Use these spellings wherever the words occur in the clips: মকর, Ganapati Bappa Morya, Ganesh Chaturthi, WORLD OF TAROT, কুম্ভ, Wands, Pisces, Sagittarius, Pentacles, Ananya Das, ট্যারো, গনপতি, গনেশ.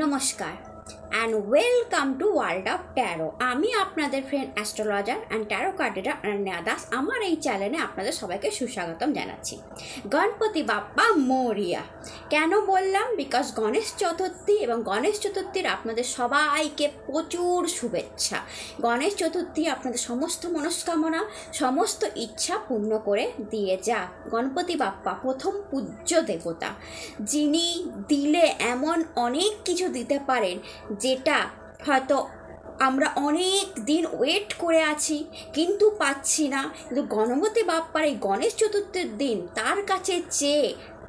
নমস্কার and welcome to world of ট্যারো। আমি আপনাদের friend astrologer and ট্যারো card reader Ananya Das. আমার এই চ্যানেলে আপনাদের সবাইকে সুস্বাগতম জানাচ্ছি। গণপতি বাপ্পা মরিয়া কেন বললাম? বিকজ গণেশ চতুর্থী, এবং গণেশ চতুর্থীর আপনাদের সবাইকে প্রচুর শুভেচ্ছা। গণেশ চতুর্থী আপনাদের সমস্ত মনস্কামনা, সমস্ত ইচ্ছা পূর্ণ করে দিয়ে যা। গণপতি বাপ্পা প্রথম পূজ্য দেবতা, যিনি দিলে এমন অনেক কিছু দিতে পারেন যেটা হয়তো আমরা অনেক দিন ওয়েট করে আছি কিন্তু পাচ্ছি না। কিন্তু গণপতি বাপ্পার এই গণেশ চতুর্থীর দিন তার কাছে চেয়ে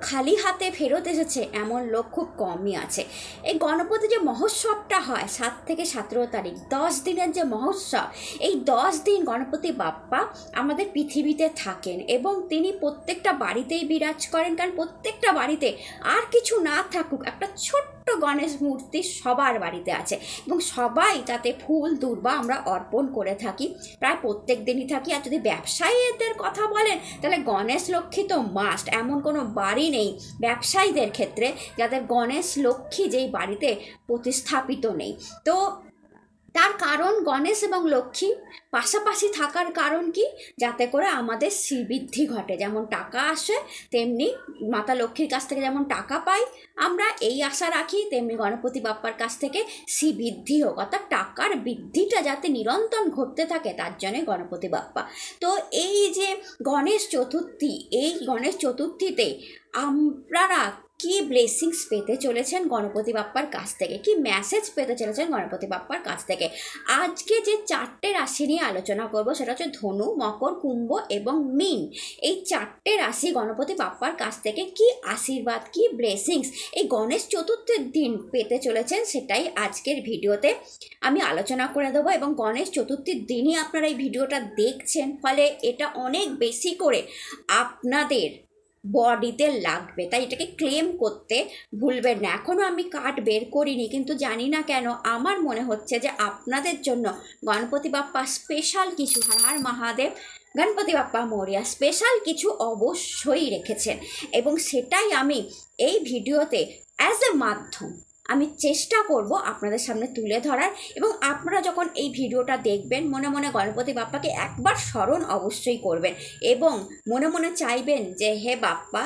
খালি হাতে ফেরত এসেছে এমন লোক খুব কমই আছে। এই গণপতি যে মহোৎসবটা হয় 7 থেকে 17 তারিখ, 10 দিনের যে মহোৎসব, এই 10 দিন গণপতি বাপ্পা আমাদের পৃথিবীতে থাকেন এবং তিনি প্রত্যেকটা বাড়িতেই বিরাজ করেন। কারণ প্রত্যেকটা বাড়িতে আর কিছু না থাকুক, একটা ছোট্ট গণেশ মূর্তি সবার বাড়িতে আছে এবং সবাই তাতে ফুল দূর্বা আমরা অর্পণ করে থাকি, প্রায় প্রত্যেক দিনই থাকি। আর যদি ব্যবসায়ীদের কথা বলেন তাহলে গণেশ লক্ষ্মী তো মাস্ট। এমন কোনো বাড়ি নেই ব্যবসায়ীদের ক্ষেত্রে যাদের গণেশ লক্ষ্মী যেই বাড়িতে প্রতিস্থাপিত নেই। তো তার কারণ গণেশ এবং লক্ষ্মী পাশাপাশি থাকার কারণ কি? যাতে করে আমাদের শ্রীবৃদ্ধি ঘটে, যেমন টাকা আসে তেমনি মাতা লক্ষ্মীর কাছ থেকে যেমন টাকা পাই আমরা এই আশা রাখি, তেমনি গণপতি বাপ্পার কাছ থেকে শ্রীবৃদ্ধি হোক, অর্থাৎ টাকার বৃদ্ধিটা যাতে নিরন্তর ঘটতে থাকে তার জন্য গণপতি বাপ্পা। তো এই যে গণেশ চতুর্থী, এই গণেশ চতুর্থীতে আমরা কি ব্লেসিংস পেতে চলেছেন গণপতি বাপ্পার কাছ থেকে, কি মেসেজ পেতে চলেছেন গণপতি বাপ্পার কাছ থেকে। আজকে যে 4টে রাশি নিয়ে আলোচনা করব সেটা হচ্ছে ধনু, মকর, কুম্ভ এবং মীন। এই 4টে রাশি গণপতি বাপ্পার কাছ থেকে কি আশীর্বাদ, কি ব্লেসিংস এই গণেশ চতুর্থীর দিন পেতে চলেছেন সেটাই আজকের ভিডিওতে আমি আলোচনা করে দেবো। এবং গণেশ চতুর্থীর দিনই আপনারা এই ভিডিওটা দেখছেন, ফলে এটা অনেক বেশি করে আপনাদের বডিতে লাগবে, তাই এটাকে ক্লেম করতে ভুলবেন না। এখনও আমি কার্ড বের করিনি, কিন্তু জানি না কেন আমার মনে হচ্ছে যে আপনাদের জন্য গণপতি বাপ্পা স্পেশাল কিছু, হার মহাদেব গণপতি বাপ্পা মরিয়া স্পেশাল কিছু অবশ্যই রেখেছেন, এবং সেটাই আমি এই ভিডিওতে অ্যাজ এ মাধ্যম আমি চেষ্টা করব আপনাদের সামনে তুলে ধরার। এবং আপনারা যখন এই ভিডিওটা দেখবেন মনে মনে গণপতি বাপ্পাকে একবার স্মরণ অবশ্যই করবেন এবং মনে মনে চাইবেন যে হে বাপ্পা,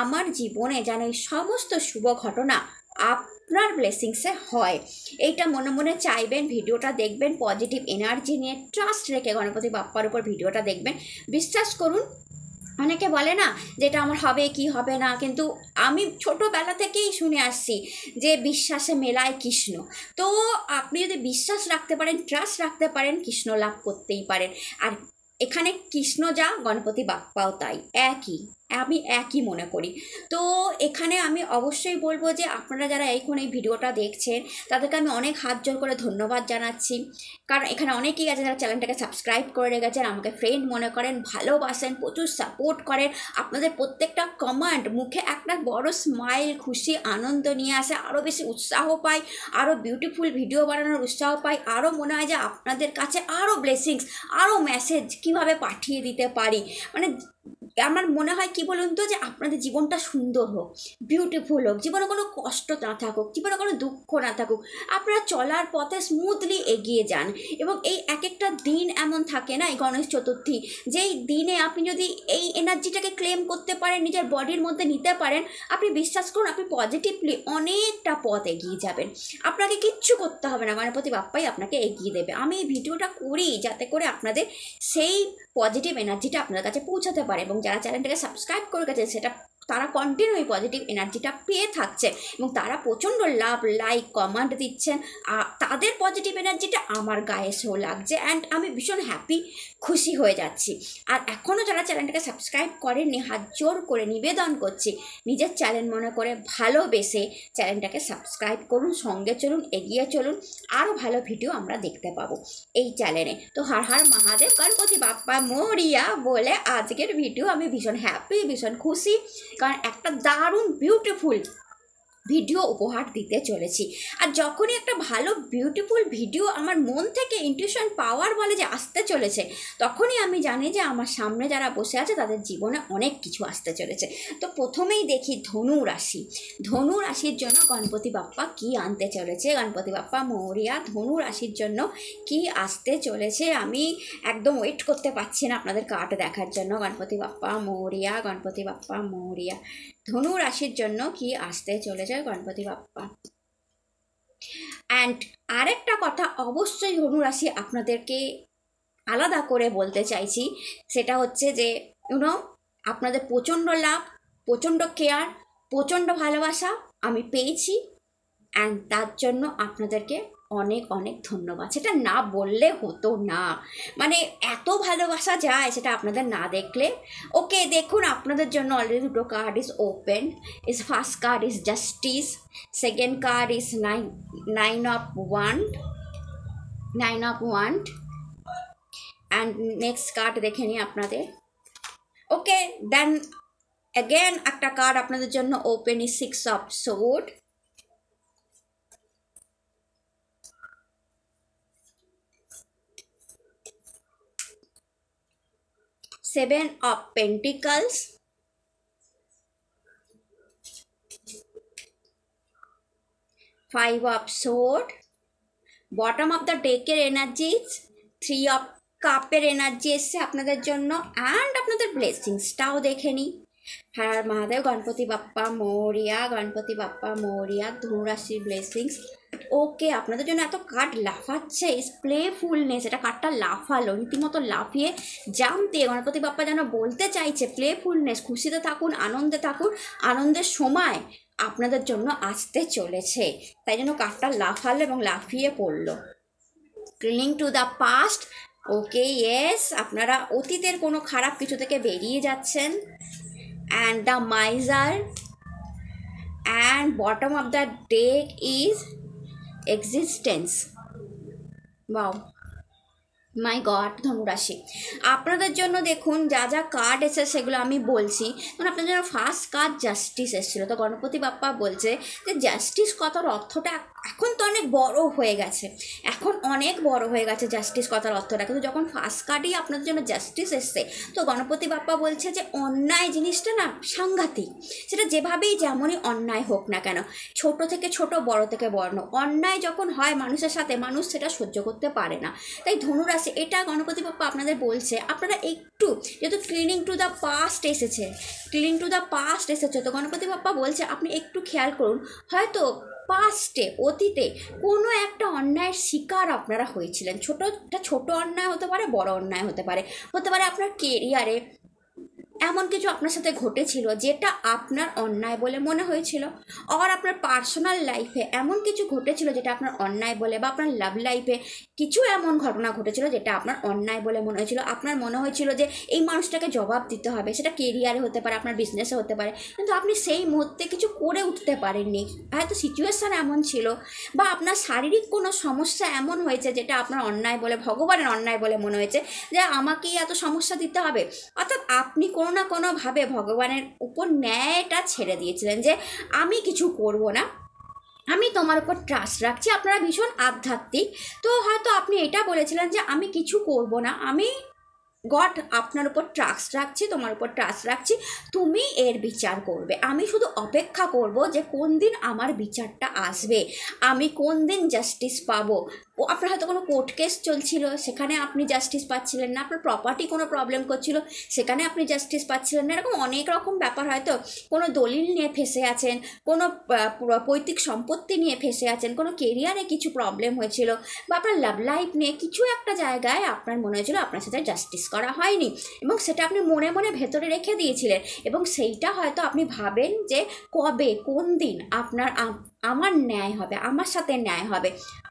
আমার জীবনে যেন এই সমস্ত শুভ ঘটনা আপনার ব্লেসিংসে হয়, এইটা মনে মনে চাইবেন। ভিডিওটা দেখবেন পজিটিভ এনার্জি নিয়ে, ট্রাস্ট রেখে গণপতি বাপ্পার উপর ভিডিওটা দেখবেন। বিশ্বাস করুন, অনেকে বলে না যেটা আমার হবে কি হবে না, কিন্তু আমি ছোটোবেলা থেকেই শুনে আসছি যে বিশ্বাসে মেলায় কৃষ্ণ। তো আপনি যদি বিশ্বাস রাখতে পারেন, ট্রাস্ট রাখতে পারেন, কৃষ্ণ লাভ করতেই পারেন। আর এখানে কৃষ্ণ যা, গণপতি বাপ্পাও তাই, একই, আমি একই মনে করি। তো এখানে আমি অবশ্যই বলবো যে আপনারা যারা এখন এই ভিডিওটা দেখছেন তাদেরকে আমি অনেক হাত জোর করে ধন্যবাদ জানাচ্ছি, কারণ এখানে অনেকেই আছে যারা চ্যানেলটাকে সাবস্ক্রাইব করে রেখেছেন, আমাকে ফ্রেন্ড মনে করেন, ভালোবাসেন, প্রচুর সাপোর্ট করেন। আপনাদের প্রত্যেকটা কমেন্ট মুখে একটা বড় স্মাইল, খুশি, আনন্দ নিয়ে আসে, আরও বেশি উৎসাহ পাই, আরও বিউটিফুল ভিডিও বানানোর উৎসাহ পাই, আরও মনে হয় যে আপনাদের কাছে আরও ব্লেসিংস, আরও মেসেজ কীভাবে পাঠিয়ে দিতে পারি। মানে আমার মনে হয় কি বলুন তো, যে আপনাদের জীবনটা সুন্দর হোক, বিউটিফুল হোক, জীবনে কোনো কষ্ট না থাকুক, জীবনে কোনো দুঃখ না থাকুক, আপনারা চলার পথে স্মুথলি এগিয়ে যান। এবং এই এক একটা দিন এমন থাকে না, এই গণেশ চতুর্থী, যেই দিনে আপনি যদি এই এনার্জিটাকে ক্লেম করতে পারেন, নিজের বডির মধ্যে নিতে পারেন, আপনি বিশ্বাস করুন আপনি পজিটিভলি অনেকটা পথ এগিয়ে যাবেন। আপনাকে কিচ্ছু করতে হবে না, গণপতি বাপ্পাই আপনাকে এগিয়ে দেবে। আমি এই ভিডিওটা করি যাতে করে আপনাদের সেই পজিটিভ এনার্জিটা আপনার কাছে পৌঁছাতে পারে, এবং যারা চ্যানেলটাকে সাবস্ক্রাইব করে গেছে সেটা তারা কন্টিনিউ পজিটিভ এনার্জিটা পেয়ে থাকছে, এবং তারা প্রচণ্ড লাভ, লাইক, কমেন্ট দিচ্ছেন, আর তাদের পজিটিভ এনার্জিটা আমার গায়ে শো লাগছে অ্যান্ড আমি ভীষণ হ্যাপি, খুশি হয়ে যাচ্ছি। আর এখনও যারা চ্যানেলটাকে সাবস্ক্রাইব করেননি, হাত জোর করে নিবেদন করছি, নিজের চ্যানেল মনে করে ভালোবেসে চ্যানেলটাকে সাবস্ক্রাইব করুন, সঙ্গে চলুন, এগিয়ে চলুন, আরও ভালো ভিডিও আমরা দেখতে পাবো এই চ্যানেলে। তো হার হার মহাদেব গণপতি বাপ্পা মরিয়া বলে আজকের ভিডিও আমি ভীষণ হ্যাপি, ভীষণ খুশি, কারণ একটা দারুণ বিউটিফুল ভিডিও উপহার দিতে চলেছি। আর যখনই একটা ভালো বিউটিফুল ভিডিও আমার মন থেকে ইনটিউশন পাওয়ার বলে যে আসতে চলেছে, তখনই আমি জানি যে আমার সামনে যারা বসে আছে তাদের জীবনে অনেক কিছু আসতে চলেছে। তো প্রথমেই দেখি ধনু রাশি। ধনু রাশির জন্য গণপতি বাপ্পা কী আনতে চলেছে, গণপতি বাপ্পা মৌরিয়া ধনু রাশির জন্য কী আসতে চলেছে। আমি একদম ওয়েট করতে পারছি না আপনাদের কার্ড দেখার জন্য। গণপতি বাপ্পা মৌরিয়া, গণপতি বাপ্পা মৌরিয়া ধনু রাশির জন্য কি আসতে চলেছে গণপতি বাপ্পা। অ্যান্ড আরেকটা কথা অবশ্যই ধনু রাশি আপনাদেরকে আলাদা করে বলতে চাইছি, সেটা হচ্ছে যে ইউনো আপনাদের প্রচণ্ড লাভ, প্রচণ্ড কেয়ার, প্রচণ্ড ভালোবাসা আমি পেয়েছি। অ্যান্ড তার জন্য আপনাদেরকে অনেক অনেক ধন্যবাদ। সেটা না বললে হতো না, মানে এত ভালোবাসা যায় সেটা আপনাদের না দেখলে। ওকে, দেখুন আপনাদের জন্য অলরেডি দুটো card is open. Is first card is justice, second card is nine of wand. And next card দেখে নিই আপনাদের। ওকে, দেন অ্যাগেন একটা কার্ড আপনাদের জন্য open is six of sword. Seven of Pentacles, Five of Sword, bottom of the deck energies, Three of Cup energy এসছে আপনাদের জন্য। And আপনাদের ব্লেসিংসটাও দেখে নিই। হ্যাঁ মহাদেব, গণপতি বাপ্পা মৌরিয়া, গণপতি বাপ্পা মৌরিয়া ধনু রাশির ব্লেসিংস। ওকে, আপনাদের জন্য এত কার্ড লাফাচ্ছে, ইস প্লেফুলনেস। এটা কার্ডটা লাফালো রীতিমতো, লাফিয়ে জাম দিয়ে গণপতি বাপ্পা যেন বলতে চাইছে প্লেফুলনেস, খুশিতে থাকুন, আনন্দে থাকুন, আনন্দের সময় আপনাদের জন্য আসতে চলেছে। তাই জন্য কার্ডটা লাফালো এবং লাফিয়ে পড়লো। Cling to the past, okay yes, আপনারা অতীতের কোনো খারাপ কিছু থেকে বেরিয়ে যাচ্ছেন। And the miser, and bottom of the deck is existence. Wow my god, ধনুরাশি আপনাদের জন্য দেখুন যা যা কার্ড এসে সেগুলো আমি বলছি। কারণ আপনাদের জন্য ফার্স্ট কার্ড জাস্টিস এসেছিলো। তো গণপতি বাপ্পা বলছে যে জাস্টিস কথার অর্থটা এখন তো অনেক বড় হয়ে গেছে, এখন অনেক বড় হয়ে গেছে জাস্টিস কথার অর্থটা। কিন্তু যখন ফার্স্ট কার্ডই আপনাদের জন্য জাস্টিস এসছে, তো গণপতি বাপ্পা বলছে যে অন্যায় জিনিসটা না সাংঘাতিক, সেটা যেভাবেই যেমনই অন্যায় হোক না কেন, ছোট থেকে ছোট, বড় থেকে বড়, অন্যায় যখন হয় মানুষের সাথে, মানুষ সেটা সহ্য করতে পারে না। তাই ধনুরাশি এটা গণপতি বাপ্পা আপনাদের বলছে। আপনারা একটু যেহেতু ক্লিনিং টু দ্য পাস্ট এসেছে, ক্লিনিং টু দ্য পাস্ট এসেছে, তো গণপতি বাপ্পা বলছে আপনি একটু খেয়াল করুন, হয়তো পাস্টে অতীতে কোনো একটা অন্যায়ের শিকার আপনারা হয়েছিলেন। ছোটো অন্যায় হতে পারে, বড় অন্যায় হতে পারে, আপনার কেরিয়ারে এমন কিছু আপনার সাথে ঘটেছিল যেটা আপনার অন্যায় বলে মনে হয়েছিল। আর আপনার পার্সোনাল লাইফে এমন কিছু ঘটেছিল যেটা আপনার অন্যায় বলে, বা আপনার লাভ লাইফে কিছু এমন ঘটনা ঘটেছিল যেটা আপনার অন্যায় বলে মনে হয়েছিল। আপনার মনে হয়েছিল যে এই মানুষটাকে জবাব দিতে হবে, সেটা কেরিয়ারে হতে পারে, আপনার বিজনেসে হতে পারে, কিন্তু আপনি সেই মুহূর্তে কিছু করে উঠতে পারেননি। হয়তো সিচুয়েশান এমন ছিল, বা আপনার শারীরিক কোনো সমস্যা এমন হয়েছে যেটা আপনার অন্যায় বলে, ভগবানের অন্যায় বলে মনে হয়েছে যে আমাকেই এত সমস্যা দিতে হবে। অর্থাৎ আপনি কোনো না কোনোভাবে ভগবানের উপর ন্যায়টা ছেড়ে দিয়েছিলেন যে আমি কিছু করব না, আমি তোমার উপর ট্রাস্ট রাখছি। আপনারা ভীষণ আধ্যাত্মিক, তো হয়তো আপনি এটা বলেছিলেন যে আমি কিছু করব না, আমি গড আপনার উপর ট্রাস্ট রাখছি, তোমার উপর ট্রাস্ট রাখছি, তুমি এর বিচার করবে, আমি শুধু অপেক্ষা করব যে কোন দিন আমার বিচারটা আসবে, আমি কোন দিন জাস্টিস পাবো। আপনার হয়তো কোনো কোর্ট কেস চলছিল, সেখানে আপনি জাস্টিস পাচ্ছিলেন না, আপনার প্রপার্টি কোনো প্রবলেম করছিল, সেখানে আপনি জাস্টিস পাচ্ছিলেন না, এরকম অনেক রকম ব্যাপার। হয়তো কোনো দলিল নিয়ে ফেঁসে আছেন, কোনো পৈতৃক সম্পত্তি নিয়ে ফেঁসে আছেন, কোনো কেরিয়ারে কিছু প্রবলেম হয়েছিল, বা আপনার লাভ লাইফ নিয়ে কিছু একটা জায়গায় আপনার মনে হয়েছিল আপনার সাথে জাস্টিস করা হয়নি, এবং সেটা আপনি মনে মনে ভেতরে রেখে দিয়েছিলেন। এবং সেইটা হয়তো আপনি ভাবেন যে কবে কোন দিন আপনার আমার ন্যায় হবে, আমার সাথে ন্যায় হবে,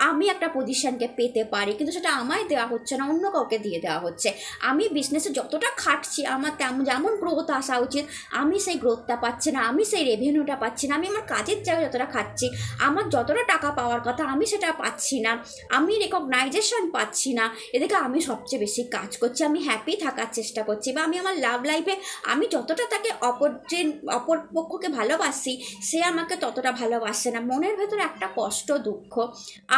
আমি একটা পজিশানকে পেতে পারি, কিন্তু সেটা আমায় দেওয়া হচ্ছে না, অন্য কাউকে দিয়ে দেওয়া হচ্ছে। আমি বিজনেসে যতটা খাটছি, আমার যেমন গ্রোথ আসা উচিত আমি সেই গ্রোথটা পাচ্ছি না, আমি সেই রেভিনিউটা পাচ্ছি না, আমি আমার কাজের জায়গায় যতটা খাচ্ছি, আমার যতটা টাকা পাওয়ার কথা আমি সেটা পাচ্ছি না, আমি রেকগনাইজেশন পাচ্ছি না। এদিকে আমি সবচেয়ে বেশি কাজ করছি, আমি হ্যাপি থাকার চেষ্টা করছি, বা আমি আমার লাভ লাইফে আমি যতটা তাকে অপর পক্ষকে ভালোবাসি, সে আমাকে ততটা ভালোবাসে না। মনের ভেতরে একটা কষ্ট, দুঃখ,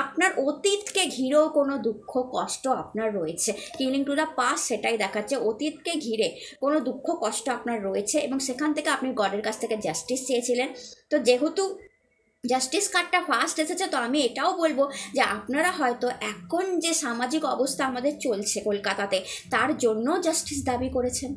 আপনার অতীতকে ঘিরেও কোনো দুঃখ কষ্ট আপনার রয়েছে। কিলিং টু দ্য পাস্ট সেটাই দেখাচ্ছে, অতীতকে ঘিরে কোনো দুঃখ কষ্ট আপনার রয়েছে, এবং সেখান থেকে আপনি গডের কাছ থেকে জাস্টিস চেয়েছিলেন। তো যেহেতু জাস্টিস কার্ডটা ফার্স্ট এসেছে, তো আমি এটাও বলবো যে আপনারা হয়তো এখন যে সামাজিক অবস্থা আমাদের চলছে কলকাতাতে, তার জন্য জাস্টিস দাবি করেছেন,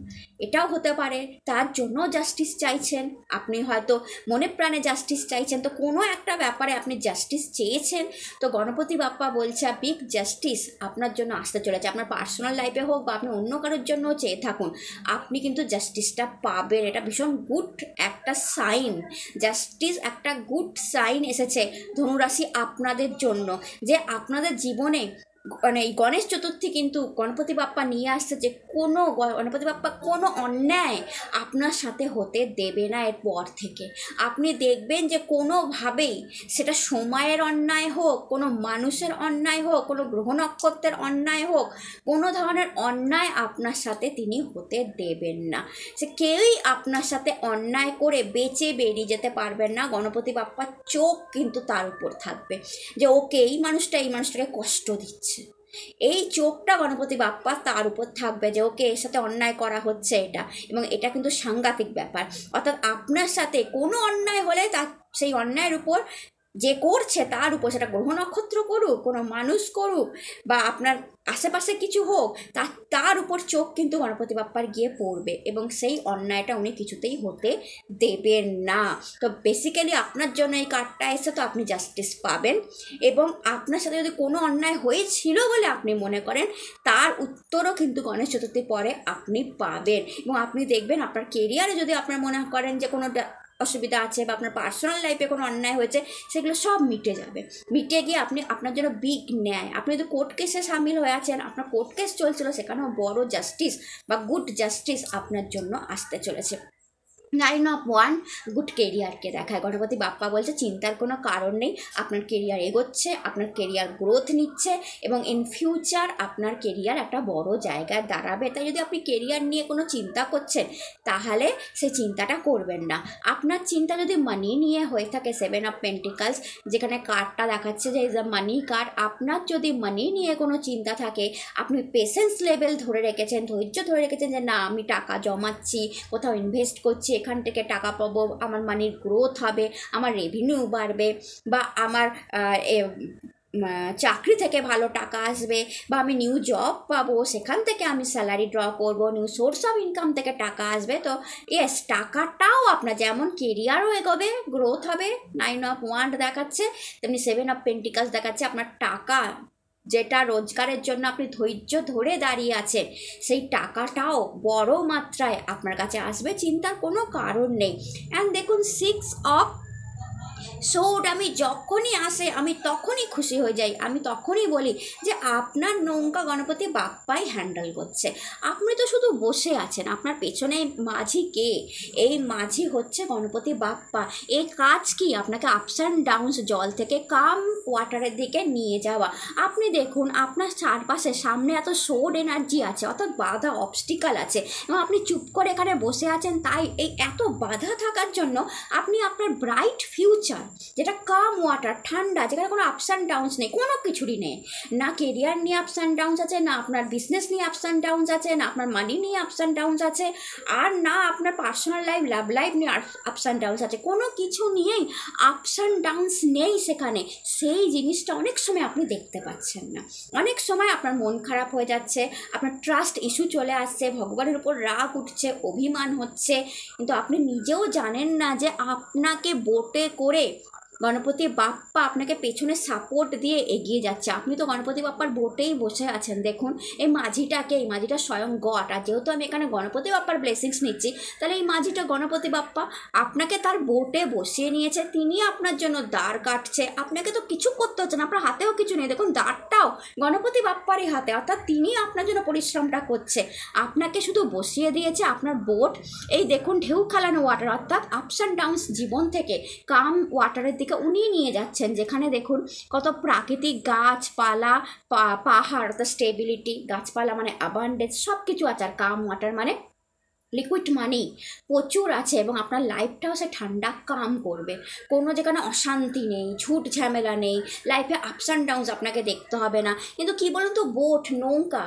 এটাও হতে পারে তার জন্য জাস্টিস চাইছেন, আপনি হয়তো মনে প্রাণে জাস্টিস চাইছেন। তো কোনো একটা ব্যাপারে আপনি জাস্টিস চেয়েছেন, তো গণপতি বাপ্পা বলছে বিগ জাস্টিস আপনার জন্য আসতে চলেছে। আপনার পার্সোনাল লাইফে হোক বা আপনি অন্য কারোর জন্য চেয়ে থাকুন, আপনি কিন্তু জাস্টিসটা পাবেন। এটা ভীষণ গুড একটা সাইন, জাস্টিস একটা গুড সাইন এসেছে ধনুরাশি আপনাদের জন্য, যে আপনাদের জীবনে মানে এই গণেশ চতুর্থী কিন্তু গণপতি বাপ্পা নিয়ে আসছে, যে কোনো গণপতি বাপ্পা কোনো অন্যায় আপনার সাথে হতে দেবে না। এরপর থেকে আপনি দেখবেন যে কোনোভাবেই, সেটা সময়ের অন্যায় হোক, কোনো মানুষের অন্যায় হোক, কোনো গ্রহ নক্ষত্রের অন্যায় হোক, কোনো ধরনের অন্যায় আপনার সাথে তিনি হতে দেবেন না। সে কেউই আপনার সাথে অন্যায় করে বেঁচে বেরিয়ে যেতে পারবেন না। গণপতি বাপ্পার চোখ কিন্তু তার উপর থাকবে, যে ওকে এই মানুষটাকে কষ্ট দিচ্ছে, এই চোখটা গণপতি বাপ্পা তার উপর থাকবে, যে ওকে এর সাথে অন্যায় করা হচ্ছে এটা, এবং এটা কিন্তু সাংঘাতিক ব্যাপার। অর্থাৎ আপনার সাথে কোনো অন্যায় হলে তার সেই অন্যায়ের উপর, যে করছে তার উপর, সেটা গ্রহ নক্ষত্র করুক, কোনো মানুষ করুক, বা আপনার আশেপাশে কিছু হোক, তার উপর চোখ কিন্তু গণপতি বাপ্পার গিয়ে পড়বে, এবং সেই অন্যায়টা উনি কিছুতেই হতে দেবেন না। তো বেসিক্যালি আপনার জন্য এই কার্ডটা এসে, তো আপনি জাস্টিস পাবেন, এবং আপনার সাথে যদি কোনো অন্যায় হয়েছিল বলে আপনি মনে করেন, তার উত্তরও কিন্তু গণেশ চতুর্থীর পরে আপনি পাবেন। এবং আপনি দেখবেন আপনার কেরিয়ারে যদি আপনার মনে করেন যে কোনো অসুবিধা আছে, বা আপনার পার্সোনাল লাইফে কোনো অন্যায় হয়েছে, সেগুলো সব মিটে যাবে। মিটে গিয়ে আপনার জন্য বিগ ন্যায়, আপনি যদি কোর্ট কেসে সামিল হয়ে আছেন, আপনার কোর্ট কেস চলছিল, সেখানেও বড় জাস্টিস বা গুড জাস্টিস আপনার জন্য আসতে চলেছে। 9 of 1 গুড কেরিয়ারকে দেখায়। গণপতি বাপ্পা বলছে চিন্তার কোনো কারণ নেই, আপনার কেরিয়ার এগোচ্ছে, আপনার কেরিয়ার গ্রোথ নিচ্ছে, এবং ইন ফিউচার আপনার কেরিয়ার একটা বড় জায়গায় দাঁড়াবে। তাই যদি আপনি কেরিয়ার নিয়ে কোনো চিন্তা করছেন, তাহলে সেই চিন্তাটা করবেন না। আপনার চিন্তা যদি মানি নিয়ে হয়ে থাকে, 7 of Pentacles যেখানে কার্ডটা দেখাচ্ছে যে ইজ আ মানি কার্ড, আপনার যদি মানি নিয়ে কোনো চিন্তা থাকে, আপনি পেশেন্স লেভেল ধরে রেখেছেন, ধৈর্য ধরে রেখেছেন, যে না আমি টাকা জমাচ্ছি, কোথাও ইনভেস্ট করছি, এখান থেকে টাকা পাবো, আমার মানির গ্রোথ হবে, আমার রেভিনিউ বাড়বে, বা আমার চাকরি থেকে ভালো টাকা আসবে, বা আমি নিউ জব পাবো, সেখান থেকে আমি স্যালারি ড্র করবো, নিউ সোর্স অফ ইনকাম থেকে টাকা আসবে। তো ইয়েস, টাকাটাও আপনার যেমন কেরিয়ারও এগোবে, গ্রোথ হবে, 9 of 1 দেখাচ্ছে, তেমনি 7 of Pentacles দেখাচ্ছে। আপনার টাকা যেটা রোজগারের জন্য আপনি ধৈর্য ধরে দাঁড়িয়ে আছেন, সেই টাকাটাও বড় মাত্রায় আপনার কাছে আসবে, চিন্তার কোনো কারণ নেই। অ্যান্ড দেখুন 6 of Swords, আমি যখনই আসে আমি তখনই খুশি হয়ে যাই, আমি তখনই বলি যে আপনার নৌকা গণপতি বাপ্পাই হ্যান্ডেল করছে। আপনি তো শুধু বসে আছেন, আপনার পেছনে মাঝি কে? এই মাঝি হচ্ছে গণপতি বাপ্পা। এই কাজ কি? আপনাকে আপস অ্যান্ড ডাউনস, জল থেকে কাম ওয়াটারের দিকে নিয়ে যাওয়া। আপনি দেখুন আপনার চারপাশে সামনে এত সোড এনার্জি আছে, অর্থাৎ বাধা, অবস্টিকাল আছে, এবং আপনি চুপ করে এখানে বসে আছেন। তাই এই এত বাধা থাকার জন্য আপনি আপনার ব্রাইট ফিউচার, যেটা কাম ওয়াটার, ঠান্ডা, যেখানে কোনো আপস অ্যান্ড ডাউন্স নেই, কোনো কিছুরই নেই, না কেরিয়ার নিয়ে আপস অ্যান্ড ডাউন্স আছে, না আপনার বিজনেস নিয়ে আপস অ্যান্ড ডাউন্স আছে, না আপনার মানি নিয়ে আপস অ্যান্ড ডাউন্স আছে, আর না আপনার পার্সোনাল লাইফ, লাভ লাইফ নিয়ে আপস অ্যান্ড ডাউন্স আছে, কোনো কিছু নিয়েই আপস অ্যান্ড ডাউন্স নেই সেখানে। সেই জিনিসটা অনেক সময় আপনি দেখতে পাচ্ছেন না, অনেক সময় আপনার মন খারাপ হয়ে যাচ্ছে, আপনার ট্রাস্ট ইস্যু চলে আসছে, ভগবানের উপর রাগ উঠছে, অভিমান হচ্ছে, কিন্তু আপনি নিজেও জানেন না যে আপনাকে বোটে করে গণপতি বাপ্পা আপনাকে পেছনে সাপোর্ট দিয়ে এগিয়ে যাচ্ছে। আপনি তো গণপতি বাপ্পার বোটেই বসে আছেন। দেখুন এই মাঝিটাকে, এই মাঝিটা স্বয়ং গড। আর যেহেতু আমি এখানে গণপতি বাপ্পার ব্লেসিংস নিচ্ছি, তাহলে এই মাঝিটা গণপতি বাপ্পা আপনাকে তার বোটে বসিয়ে নিয়েছে, তিনি আপনার জন্য দাঁড় কাটছে। আপনাকে তো কিছু করতে হচ্ছে না, আপনার হাতেও কিছু নেই। দেখুন দাঁড়টাও গণপতি বাপ্পারই হাতে, অর্থাৎ তিনি আপনার জন্য পরিশ্রমটা করছে, আপনাকে শুধু বসিয়ে দিয়েছে আপনার বোট। এই দেখুন ঢেউ খেলানো ওয়াটার, অর্থাৎ আপস অ্যান্ড ডাউনস জীবন থেকে কাম ওয়াটারের দিকে উনি নিয়ে যাচ্ছেন, যেখানে দেখুন কত প্রাকৃতিক গাছপালা, পাহাড়, অর্থাৎ স্টেবিলিটি। গাছপালা মানে অ্যাবান্ডেন্স, সব কিছু আছে। আর কাম ওয়াটার মানে লিকুইড মানি প্রচুর আছে, এবং আপনার লাইফটাও সে ঠান্ডা কাম করবে। কোনো যেখানে অশান্তি নেই, ঝুট ঝামেলা নেই, লাইফে আপস অ্যান্ড ডাউনস আপনাকে দেখতে হবে না। কিন্তু কী বলুন তো, বোট নৌকা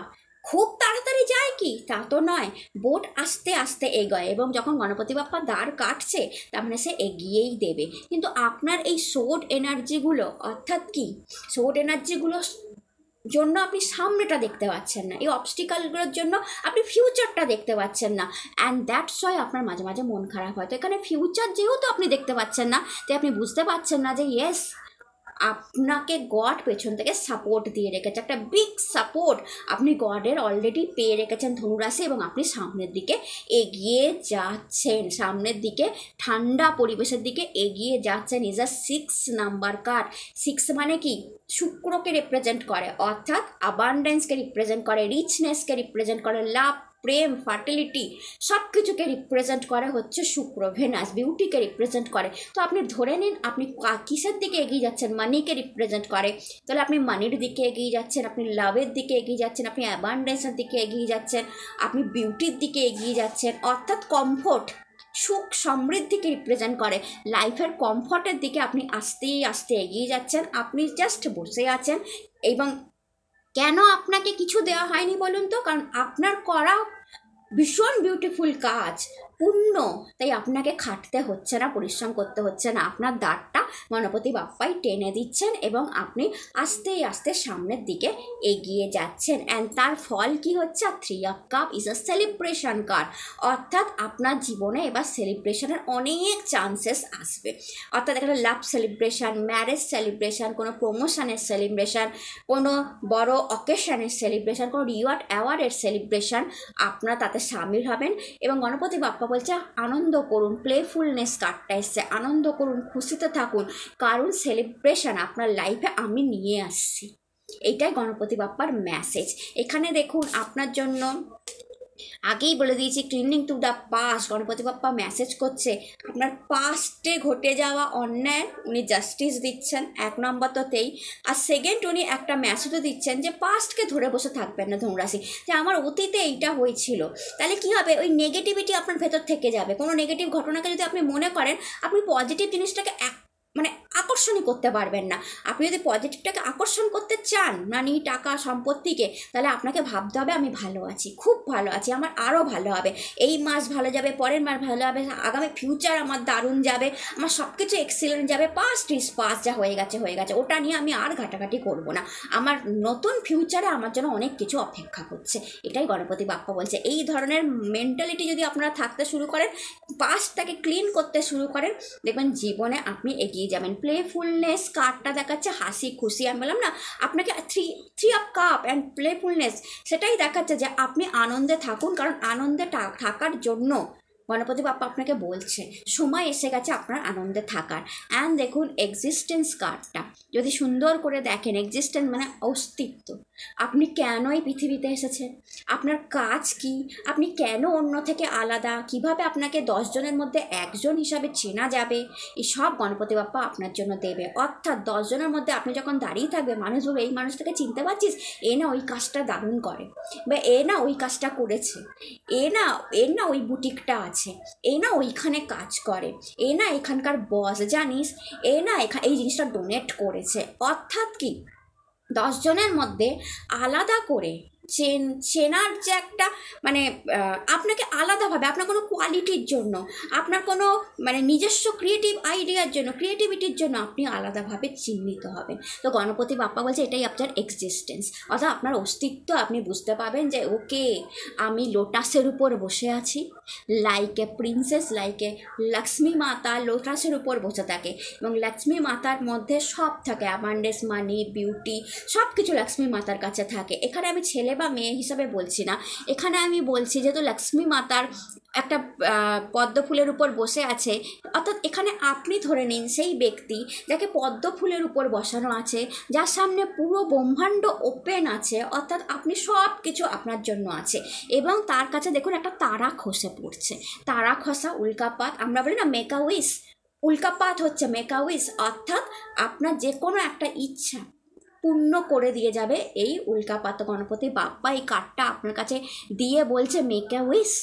খুব তাড়াতাড়ি যায় কি? তা তো নয়, বোট আস্তে আস্তে এগোয়, এবং যখন গণপতি বাপ্পা দাঁড় কাটছে তার মানে সে এগিয়েই দেবে। কিন্তু আপনার এই সোড এনার্জিগুলো, অর্থাৎ কি সোড এনার্জিগুলো জন্য আপনি সামনেটা দেখতে পাচ্ছেন না, এই অবস্টিকালগুলোর জন্য আপনি ফিউচারটা দেখতে পাচ্ছেন না। অ্যান্ড দ্যাটস ওয়াই আপনার মাঝে মাঝে মন খারাপ হয়। তো এখানে ফিউচার যেহেতু আপনি দেখতে পাচ্ছেন না, তাই আপনি বুঝতে পারছেন না যে ইয়েস, আপনাকে গড পেছন থেকে সাপোর্ট দিয়ে রেখেছে, একটা বিগ সাপোর্ট আপনি গডের অলরেডি পেয়ে রেখেছেন ধনুরাশি, এবং আপনি সামনের দিকে এগিয়ে যাচ্ছেন, সামনের দিকে ঠান্ডা পরিবেশের দিকে এগিয়ে যাচ্ছেন। Is a 6 number card. 6 মানে কি? শুক্রকে রিপ্রেজেন্ট করে, অর্থাৎ অ্যাবান্ডেন্সকে রিপ্রেজেন্ট করে, রিচনেসকে রিপ্রেজেন্ট করে, লাভ, প্রেম, ফার্টিলিটি সব কিছুকে রিপ্রেজেন্ট করে হচ্ছে শুক্র। ভেনাস বিউটিকে রিপ্রেজেন্ট করে। তো আপনি ধরে নিন আপনি কিসের দিকে এগিয়ে যাচ্ছেন? মানিকে রিপ্রেজেন্ট করে, তাহলে আপনি মানির দিকে এগিয়ে যাচ্ছেন, আপনি লাভের দিকে এগিয়ে যাচ্ছেন, আপনি অ্যাবান্ডেন্সের দিকে এগিয়ে যাচ্ছেন, আপনি বিউটির দিকে এগিয়ে যাচ্ছেন। অর্থাৎ কমফোর্ট, সুখ, সমৃদ্ধিকে রিপ্রেজেন্ট করে। লাইফের কমফোর্টের দিকে আপনি আস্তে আস্তে এগিয়ে যাচ্ছেন, আপনি জাস্ট বসে আছেন। এবং কেন আপনাকে কিছু দেওয়া হয়নি বলুন তো? কারণ আপনার করা ভীষণ বিউটিফুল কাজ, পুণ্য, তাই আপনাকে খাটতে হচ্ছে না, পরিশ্রম করতে হচ্ছে না। আপনার দাঁড়টা গণপতি বাপ্পাই টেনে দিচ্ছেন, এবং আপনি আস্তে আস্তে সামনের দিকে এগিয়ে যাচ্ছেন। অ্যান্ড তার ফল কি হচ্ছে? 3 of cup is a celebration card, অর্থাৎ আপনার জীবনে এবার সেলিব্রেশনের অনেক চান্সেস আসবে। অর্থাৎ এখানে লাভ সেলিব্রেশন, ম্যারেজ সেলিব্রেশন, কোনো প্রমোশনের সেলিব্রেশন, কোনো বড় অকেশনের সেলিব্রেশন, কোনো রিওয়ার্ড অ্যাওয়ার্ডের সেলিব্রেশন, আপনারা তাতে সামিল হবেন। এবং গণপতি বাপ্পা বলছে আনন্দ করুন, প্লেফুলনেস কার্ডটা এসছে, আনন্দ করুন, খুশিতে থাকুন, কারণ সেলিব্রেশন আপনার লাইফে আমি নিয়ে আসছি। এইটাই গণপতি বাপ্পার মেসেজ। এখানে দেখুন আপনার জন্য আগেই বলে দিয়েছি, clinging to the past. Ganapati Bappa message করছে, আপনার পাস্টে ঘটে যাওয়া অন্যায় উনি জাস্টিস দিচ্ছেন, 1 নম্বর তো তেই। আর সেকেন্ড, উনি একটা মেসেজও দিচ্ছেন যে পাস্টকে ধরে বসে থাকবেন না ধনুরাশি, যে আমার অতীতে এইটা হয়েছিল। তাহলে কি হবে? ওই নেগেটিভিটি আপনার ভেতর থেকে যাবে। কোনো নেগেটিভ ঘটনাকে যদি আপনি মনে করেন, আপনি পজিটিভ জিনিসটাকে আকর্ষণই করতে পারবেন না। আপনি যদি পজিটিভটাকে আকর্ষণ করতে চান, মানে টাকা, সম্পত্তিকে, তাহলে আপনাকে ভাবতে হবে আমি ভালো আছি, খুব ভালো আছি, আমার আরও ভালো হবে, এই মাস ভালো যাবে, পরের মাস ভালো হবে, আগামী ফিউচার আমার দারুণ যাবে, আমার সব কিছু এক্সিলেন্ট যাবে। পাস্ট ইজ পাস্ট, যা হয়ে গেছে হয়ে গেছে, ওটা নিয়ে আমি আর ঘাটাঘাটি করব না। আমার নতুন ফিউচারে আমার জন্য অনেক কিছু অপেক্ষা করছে। এটাই গণপতি বাপ্পা বলছে। এই ধরনের মেন্টালিটি যদি আপনারা থাকতে শুরু করেন, পাস্টটাকে ক্লিন করতে শুরু করেন, দেখবেন জীবনে আপনি এগিয়ে যাবেন। প্লেফুলনেস কার্ডটা দেখাচ্ছে হাসি খুশি। আমি বললাম না আপনাকে 3 অফ কাপ অ্যান্ড প্লেফুলনেস, সেটাই দেখাচ্ছে যে আপনি আনন্দে থাকুন, কারণ আনন্দে থাকার জন্য গণপতি বাপ্পা আপনাকে বলছে সময় এসে গেছে আপনার আনন্দে থাকার। অ্যান্ড দেখুন এক্সিস্টেন্স কার্ডটা যদি সুন্দর করে দেখেন, এক্সিস্টেন্স মানে অস্তিত্ব। আপনি কেনই পৃথিবীতে এসেছেন, আপনার কাজ কি, আপনি কেন অন্য থেকে আলাদা, কিভাবে আপনাকে 10 জনের মধ্যে 1 জন হিসাবে চেনা যাবে, এই সব গণপতি বাপ্পা আপনার জন্য দেবে। অর্থাৎ 10 জনের মধ্যে আপনি যখন দাঁড়িয়ে থাকবে, মানুষ বলবে এই মানুষটাকে চিনতে পারছিস, এ না ওই কাজটা দারুণ করে, বা এ না ওই কাজটা করেছে, এ না ওই বুটিকটা আছে, এ না ওইখানে কাজ করে, এ না এখানকার বস জানিস, এ না এই জিনিসটা ডোনেট করেছে। অর্থাৎ কি 10 জনের মধ্যে আলাদা করে চেনার যে একটা মানে আপনাকে আলাদাভাবে আপনার কোনো কোয়ালিটির জন্য, আপনার কোনো মানে নিজস্ব ক্রিয়েটিভ আইডিয়ার জন্য, ক্রিয়েটিভিটির জন্য আপনি আলাদাভাবে চিহ্নিত হবেন। তো গণপতি বাপ্পা বলছে এটাই আপনার এক্সিস্টেন্স, অর্থাৎ আপনার অস্তিত্ব। আপনি বুঝতে পাবেন যে ওকে, আমি লোটাসের উপর বসে আছি, like a princess, like a Lakshmi Mata লোটাসের উপর বসে থাকে, এবং লক্ষ্মী মাতার মধ্যে সব থাকে, অ্যাবান্ডেন্স, মানি, বিউটি, সব কিছু লক্ষ্মী মাতার কাছে থাকে। এখানে আমি ছেলে বা মেয়ে হিসাবে বলছি না, এখানে আমি বলছি যেহেতু লক্ষ্মী মাতার একটা পদ্ম ফুলের উপর বসে আছে, অর্থাৎ এখানে আপনি ধরে নিন সেই ব্যক্তি যাকে পদ্ম ফুলের উপর বসানো আছে, যার সামনে পুরো ব্রহ্মাণ্ড ওপেন আছে, অর্থাৎ আপনি সব কিছু আপনার জন্য আছে। এবং তার কাছে দেখুন একটা তারা খসে পড়ছে, তারা খসা উল্কাপাত, আমরা বলি না মেক আ উইশ, উল্কাপাত হচ্ছে মেক আ উইশ, অর্থাৎ আপনার যে কোনো একটা ইচ্ছা পূর্ণ করে দিয়ে যাবে এই উল্কাপাত। গণপতি বাপ্পা এই কার্ডটা আপনার কাছে দিয়ে বলছে মেক আ উইশ,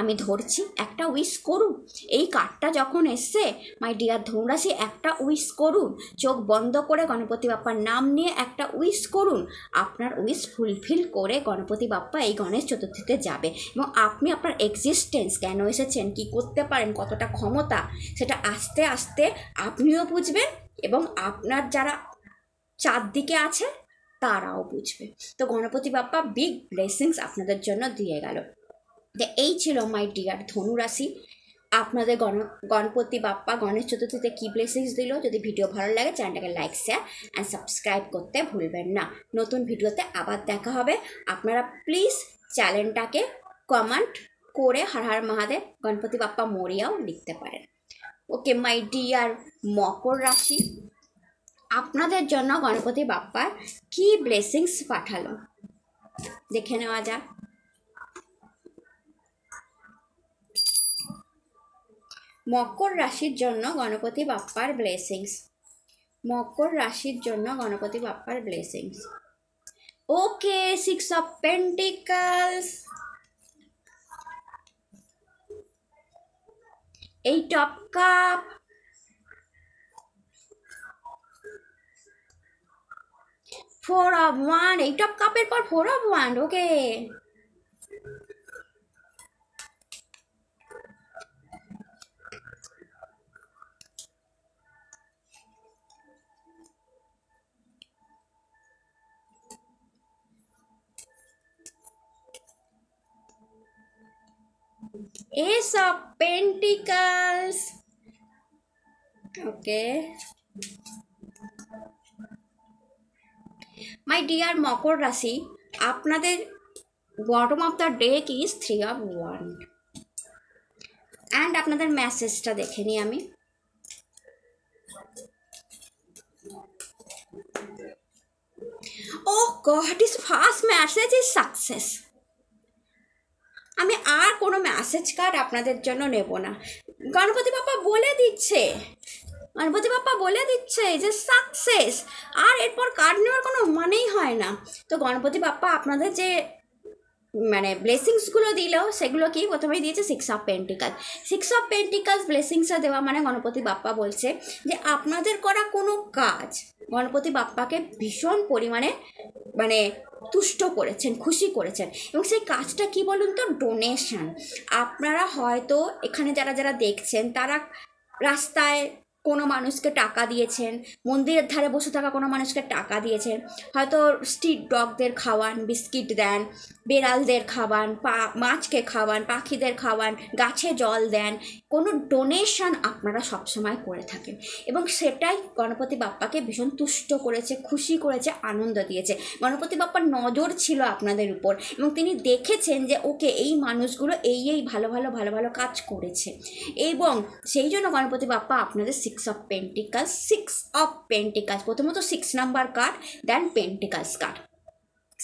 আমি ধরছি একটা উইশ করুন। এই কার্ডটা যখন এসছে মাই ডিয়ার ধনুরাশি, একটা উইশ করুন, চোখ বন্ধ করে গণপতি বাপ্পার নাম নিয়ে একটা উইশ করুন, আপনার উইশ ফুলফিল করে গণপতি বাপ্পা এই গণেশ চতুর্থীতে যাবে। এবং আপনি আপনার এক্সিস্টেন্স কেন এসেছেন, কী করতে পারেন, কতটা ক্ষমতা, সেটা আস্তে আস্তে আপনিও বুঝবেন এবং আপনার যারা চারদিকে আছে তারাও বুঝবে। তো গণপতি বাপ্পা বিগ ব্লেসিংস আপনাদের জন্য দিয়ে গেল। তো এই ছিল মাই ডিয়ার ধনুরাশি, আপনাদের গণপতি বাপ্পা গণেশ চতুর্থীতে কী ব্লেসিংস দিল। যদি ভিডিও ভালো লাগে চ্যানেলটাকে লাইক, শেয়ার অ্যান্ড সাবস্ক্রাইব করতে ভুলবেন না। নতুন ভিডিওতে আবার দেখা হবে। আপনারা প্লিজ চ্যানেলটাকে কমেন্ট করে হর হর মহাদেব, গণপতি বাপ্পা মরিয়াও লিখতে পারেন। ওকে মাই ডিয়ার মকর রাশি, আপনাদের জন্য গণপতি বাপ্পা কী ব্লেসিংস পাঠালো দেখে নেওয়া যাক। মকর রাশির জন্য গণপতি বাপ্পার ব্লেসিংস, মকর রাশির জন্য গণপতি বাপ্পার blessings. Okay, six of pentacles, eight of cup, four of wand, eight of কাপের পর four of wand. Okay, Ace of Pentacles. Okay. My dear মকর রাশি, আপনাদের bottom of the deck is 3 of 1. And আপনাদের মেসেজটা দেখে নিই আমি। Oh God, this first message is success. আমি আর কোনো মেসেজ কার্ড আপনাদের জন্য নেব না। গণপতি বাপ্পা বলে দিচ্ছে, গণপতি বাপ্পা বলে দিচ্ছে যে সাকসেস, আর এরপর কার্ড নেওয়ার কোনো মানেই হয় না। তো গণপতি বাপ্পা আপনাদের যে মানে ব্লেসিংসগুলো দিল সেগুলো কি প্রথমেই দিয়েছে six of pentacle. Six of pentacles ব্লেসিংসটা দেওয়া মানে গণপতি বাপ্পা বলছে যে আপনাদের করা কোনো কাজ গণপতি বাপ্পাকে ভীষণ পরিমাণে মানে তুষ্ট করেছেন, খুশি করেছেন। এবং সেই কাজটা কি বলুন তো, ডোনেশন। আপনারা হয়তো এখানে যারা যারা দেখছেন তারা রাস্তায় কোনো মানুষকে টাকা দিয়েছেন, মন্দিরের ধারে বসে থাকা কোনো মানুষকে টাকা দিয়েছেন, হয়তো স্ট্রিট ডগদের খাওয়ান, বিস্কিট দেন, বেড়ালদের খাওয়ান, মাছকে খাওয়ান, পাখিদের খাওয়ান, গাছে জল দেন, কোনো ডোনেশন আপনারা সবসময় করে থাকেন। এবং সেটাই গণপতি বাপ্পাকে ভীষণ তুষ্ট করেছে, খুশি করেছে, আনন্দ দিয়েছে। গণপতি বাপ্পার নজর ছিল আপনাদের উপর এবং তিনি দেখেছেন যে ওকে, এই মানুষগুলো এই ভালো ভালো ভালো ভালো কাজ করেছে। এবং সেই জন্য গণপতি বাপ্পা আপনাদের six of pentacles, six of pentacles, প্রথমত 6 number card, then pentacles card.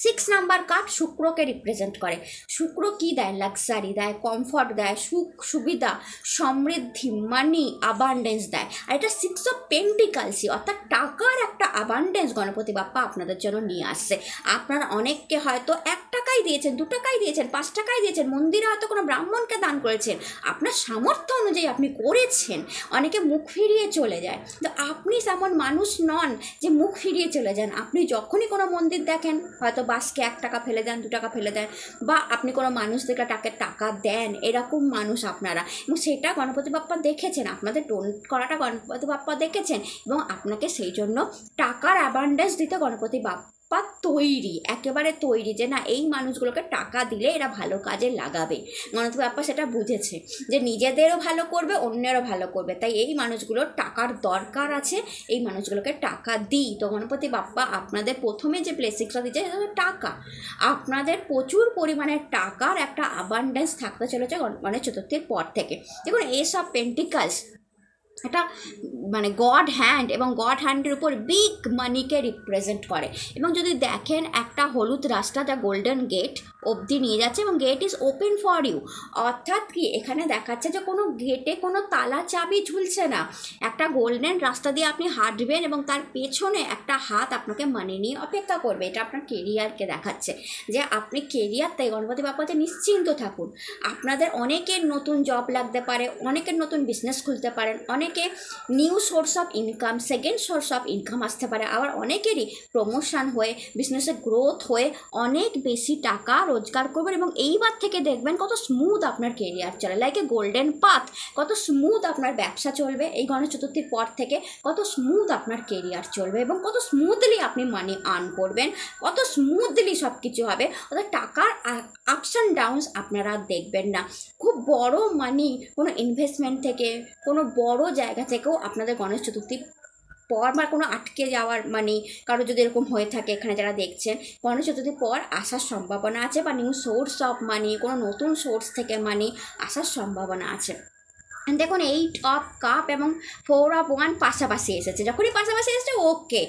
6 number card শুক্রকে রিপ্রেজেন্ট করে। শুক্র কী দেয়? লাক্সারি দেয়, কমফর্ট দেয়, সুখ সুবিধা, সমৃদ্ধি, মানি, অ্যাবান্ডেন্স দেয়। আর এটা 6 অফ পেন্টিকালসই, অর্থাৎ টাকার একটা অ্যাবান্ডেন্স গণপতি বাপ্পা আপনাদের জন্য নিয়ে আসছে। আপনারা অনেককে হয়তো 1 টাকা টাকাই দিয়েছেন, 2 টাকাই দিয়েছেন, 5 টাকাই দিয়েছেন, মন্দিরে হয়তো কোনো ব্রাহ্মণকে দান করেছেন, আপনার সামর্থ্য অনুযায়ী আপনি করেছেন। অনেকে মুখ ফিরিয়ে চলে যায়, তো আপনি তেমন মানুষ নন যে মুখ ফিরিয়ে চলে যান। আপনি যখনই কোনো মন্দির দেখেন, হয়তো বাসকে 1 টাকা ফেলে দেন, 2 টাকা ফেলে দেন, বা আপনি কোনো মানুষ দেখলে তাকে টাকা দেন, এরকম মানুষ আপনারা। এবং সেটা গণপতি বাপ্পা দেখেছেন, আপনাদের ডোনেট করাটা গণপতি বাপ্পা দেখেছেন এবং আপনাকে সেই জন্য টাকার অ্যাবান্ডেন্স দিতে গণপতি বাপ্পা তৈরি, একেবারে তৈরি যে না এই মানুষগুলোকে টাকা দিলে এরা ভালো কাজে লাগাবে। গণপতি বাপ্পা সেটা বুঝেছে যে নিজেদেরও ভালো করবে, অন্যেরও ভালো করবে, তাই এই মানুষগুলোর টাকার দরকার আছে, এই মানুষগুলোকে টাকা দিই। তো গণপতি বাপ্পা আপনাদের প্রথমে যে ব্লেসিংসটা দিচ্ছে সেটা হলো টাকা। আপনাদের প্রচুর পরিমাণে টাকার একটা অ্যাবান্ডেন্স থাকতে চলেছে গণেশ চতুর্থীর পর থেকে। দেখুন এসব পেন্টিকালস একটা মানে গড হ্যান্ড, এবং গড হ্যান্ডের উপর বিগ মানিকে রিপ্রেজেন্ট করে। এবং যদি দেখেন একটা হলুদ রাস্তা যা গোল্ডেন গেট অবধি নিয়ে যাচ্ছে এবং gate is open for you, অর্থাৎ কি এখানে দেখাচ্ছে যে কোনো গেটে কোনো তালা চাবি ঝুলছে না, একটা গোল্ডেন রাস্তা দিয়ে আপনি হাঁটবেন এবং তার পেছনে একটা হাত আপনাকে মানি নিয়ে অপেক্ষা করবে। এটা আপনার কেরিয়ারকে দেখাচ্ছে যে আপনি কেরিয়ার, তাই গণপতি বাপ্পাতে নিশ্চিন্ত থাকুন। আপনাদের অনেকের নতুন জব লাগতে পারে, অনেকের নতুন বিজনেস খুলতে পারেন, অনেকে new source of income, second source of income আসতে পারে, আবার অনেকেরই প্রমোশন হয়ে বিজনেসের গ্রোথ হয়ে অনেক বেশি টাকা রোজগার করবেন। এবং এইবার থেকে দেখবেন কত স্মুথ আপনার কেরিয়ার চলে, লাইক এ গোল্ডেন পাথ, কত স্মুথ আপনার ব্যবসা চলবে এই গণেশ চতুর্থীর পর থেকে, কত স্মুথ আপনার কেরিয়ার চলবে এবং কত স্মুথলি আপনি মানি আর্ন করবেন, কত স্মুথলি সব কিছু হবে। অর্থাৎ টাকার আপস অ্যান্ড ডাউনস আপনারা দেখবেন না। খুব বড় মানি কোনো ইনভেস্টমেন্ট থেকে, কোনো বড় জায়গা থেকেও আপনাদের গণেশ চতুর্থী পর বা কোনো আটকে যাওয়ার মানে কারো যদি এরকম হয়ে থাকে, এখানে যারা দেখছেন, গণেশ চতুর্থীর পর আসার সম্ভাবনা আছে, বা নিউ সোর্স অফ মানি, কোনো নতুন সোর্স থেকে মানি আসার সম্ভাবনা আছে। দেখুন 8 অফ কাপ এবং 4 অফ ওয়ান পাশাপাশি এসেছে। যখনই পাশাপাশি এসেছে ওকে,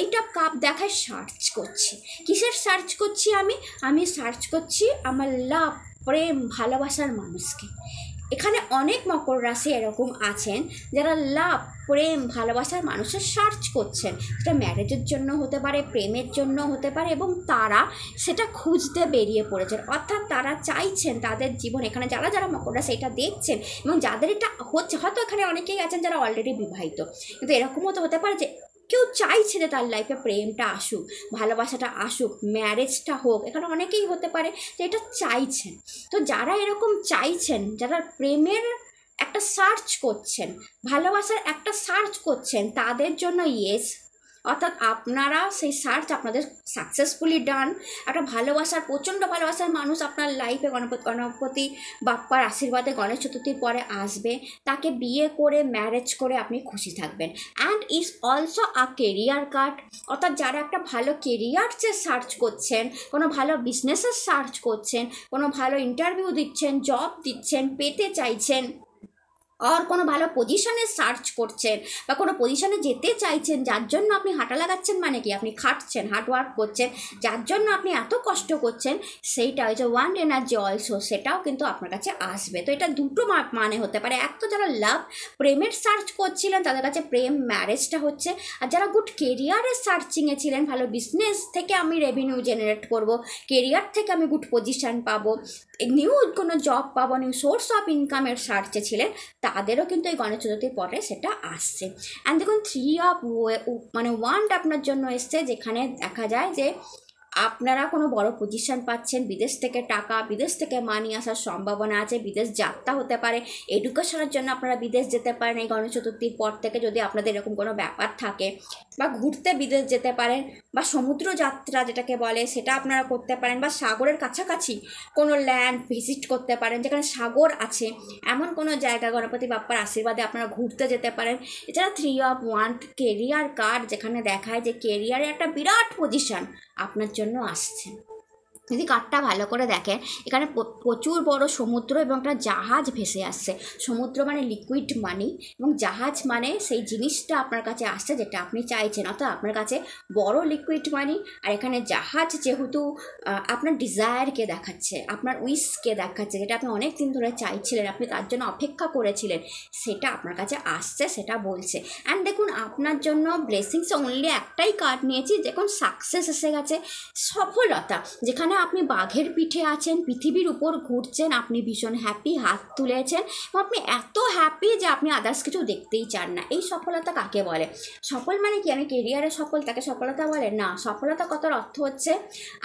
8 অফ কাপ দেখায় সার্চ করছি, কিসের সার্চ করছি, আমি সার্চ করছি আমার লাভ, প্রেম, ভালোবাসার মানুষকে। এখানে অনেক মকর রাশি এরকম আছেন যারা লাভ, প্রেম, ভালোবাসার মানুষের সার্চ করছেন। সেটা ম্যারেজের জন্য হতে পারে, প্রেমের জন্য হতে পারে, এবং তারা সেটা খুঁজতে বেরিয়ে পড়েছেন। অর্থাৎ তারা চাইছেন তাদের জীবন, এখানে যারা যারা মকর রাশি এটা দেখছেন এবং যাদের এটা হচ্ছে, হয়তো এখানে অনেকেই আছেন যারা অলরেডি বিবাহিত, কিন্তু এরকমও তো হতে পারে যে কেউ চাইছে যে তার লাইফে প্রেমটা আসুক, ভালোবাসাটা আসুক, ম্যারেজটা হোক। এখানে অনেকেই হতে পারে যে এটা চাইছেন। তো যারা এরকম চাইছেন, যারা প্রেমের একটা সার্চ করছেন, ভালোবাসার একটা সার্চ করছেন, তাদের জন্য ইয়েস, অর্থাৎ আপনারা সেই সার্চ আপনাদের সাকসেসফুলি ডান। একটা ভালোবাসার, প্রচণ্ড ভালোবাসার মানুষ আপনার লাইফে গণপতি বাপ্পার আশীর্বাদে গণেশ চতুর্থীর পরে আসবে, তাকে বিয়ে করে ম্যারেজ করে আপনি খুশি থাকবেন। And is also a career card, অর্থাৎ যারা একটা ভালো কেরিয়ার সার্চ করছেন, কোনো ভালো বিজনেসের সার্চ করছেন, কোনো ভালো ইন্টারভিউ দিচ্ছেন, জব দিচ্ছেন, পেতে চাইছেন, আর কোনো ভালো পজিশনে সার্চ করছেন বা কোনো পজিশনে যেতে চাইছেন, যার জন্য আপনি হাঁটা লাগাচ্ছেন, মানে কি আপনি খাটছেন, হার্ডওয়ার্ক করছেন, যার জন্য আপনি এত কষ্ট করছেন, সেইটা ওই যে ওয়ান এনার্জি অলসো, সেটাও কিন্তু আপনার কাছে আসবে। তো এটা দুটো মানে হতে পারে, এক তো যারা লাভ, প্রেমের সার্চ করছিলেন তাদের কাছে প্রেম, ম্যারেজটা হচ্ছে, আর যারা গুড কেরিয়ারের সার্চিংয়ে ছিলেন, ভালো বিজনেস থেকে আমি রেভিনিউ জেনারেট করব, কেরিয়ার থেকে আমি গুড পজিশান পাবো, নিউ কোনো জব পাবো, নিউ সোর্স অফ ইনকামের সার্চে ছিলেন, তাদেরও কিন্তু এই গণেশ চতুর্থীর পরে সেটা আসছে। অ্যান্ড দেখুন 3 অফ ওয়ান আপনার জন্য এসছে, যেখানে দেখা যায় যে আপনারা কোনো বড় পজিশান পাচ্ছেন, বিদেশ থেকে টাকা, বিদেশ থেকে মানি আসার সম্ভাবনা আছে, বিদেশ যাত্রা হতে পারে, এডুকেশনের জন্য আপনারা বিদেশ যেতে পারেন এই গণেশ চতুর্থীর পর থেকে, যদি আপনাদের এরকম কোনো ব্যাপার থাকে, বা ঘুরতে বিদেশ যেতে পারেন, বা সমুদ্র যাত্রা যেটাকে বলে সেটা আপনারা করতে পারেন, বা সাগরের কাছাকাছি কোনো ল্যান্ড ভিজিট করতে পারেন, যেখানে সাগর আছে, এমন কোনো জায়গা গণপতি বাপ্পার আশীর্বাদে আপনারা ঘুরতে যেতে পারেন। এছাড়া 3 অফ ওয়ান কেরিয়ার কার্ড, যেখানে দেখায় যে কেরিয়ারে একটা বিরাট পজিশান আপনার জন্য আসছে। যদি কাঠটা ভালো করে দেখেন, এখানে প্রচুর বড় সমুদ্র এবং একটা জাহাজ ভেসে আসছে। সমুদ্র মানে লিকুইড মানি, এবং জাহাজ মানে সেই জিনিসটা আপনার কাছে আসছে যেটা আপনি চাইছেন, অর্থাৎ আপনার কাছে বড় লিকুইড মানি। আর এখানে জাহাজ যেহেতু আপনার ডিজায়ারকে দেখাচ্ছে, আপনার উইশকে দেখাচ্ছে, যেটা আপনি অনেক দিন ধরে চাইছিলেন, আপনি তার জন্য অপেক্ষা করেছিলেন, সেটা আপনার কাছে আসছে, সেটা বলছে। অ্যান্ড দেখুন আপনার জন্য ব্লেসিংস অনলি একটাই কার্ড নিয়েছি, দেখুন সাকসেস এসে গেছে, সফলতা, যেখানে আপনি বাঘের পিঠে আছেন, পৃথিবীর উপর ঘুরছেন, আপনি ভীষণ হ্যাপি, হাত তুলেছেন, আপনি এত হ্যাপি যে আপনি আদার্স কিছু দেখতেই চান না। এই সফলতা কাকে বলে? সফল মানে কি আমি কেরিয়ারে সফল তাকে সফলতা বলে না। সফলতা কথার অর্থ হচ্ছে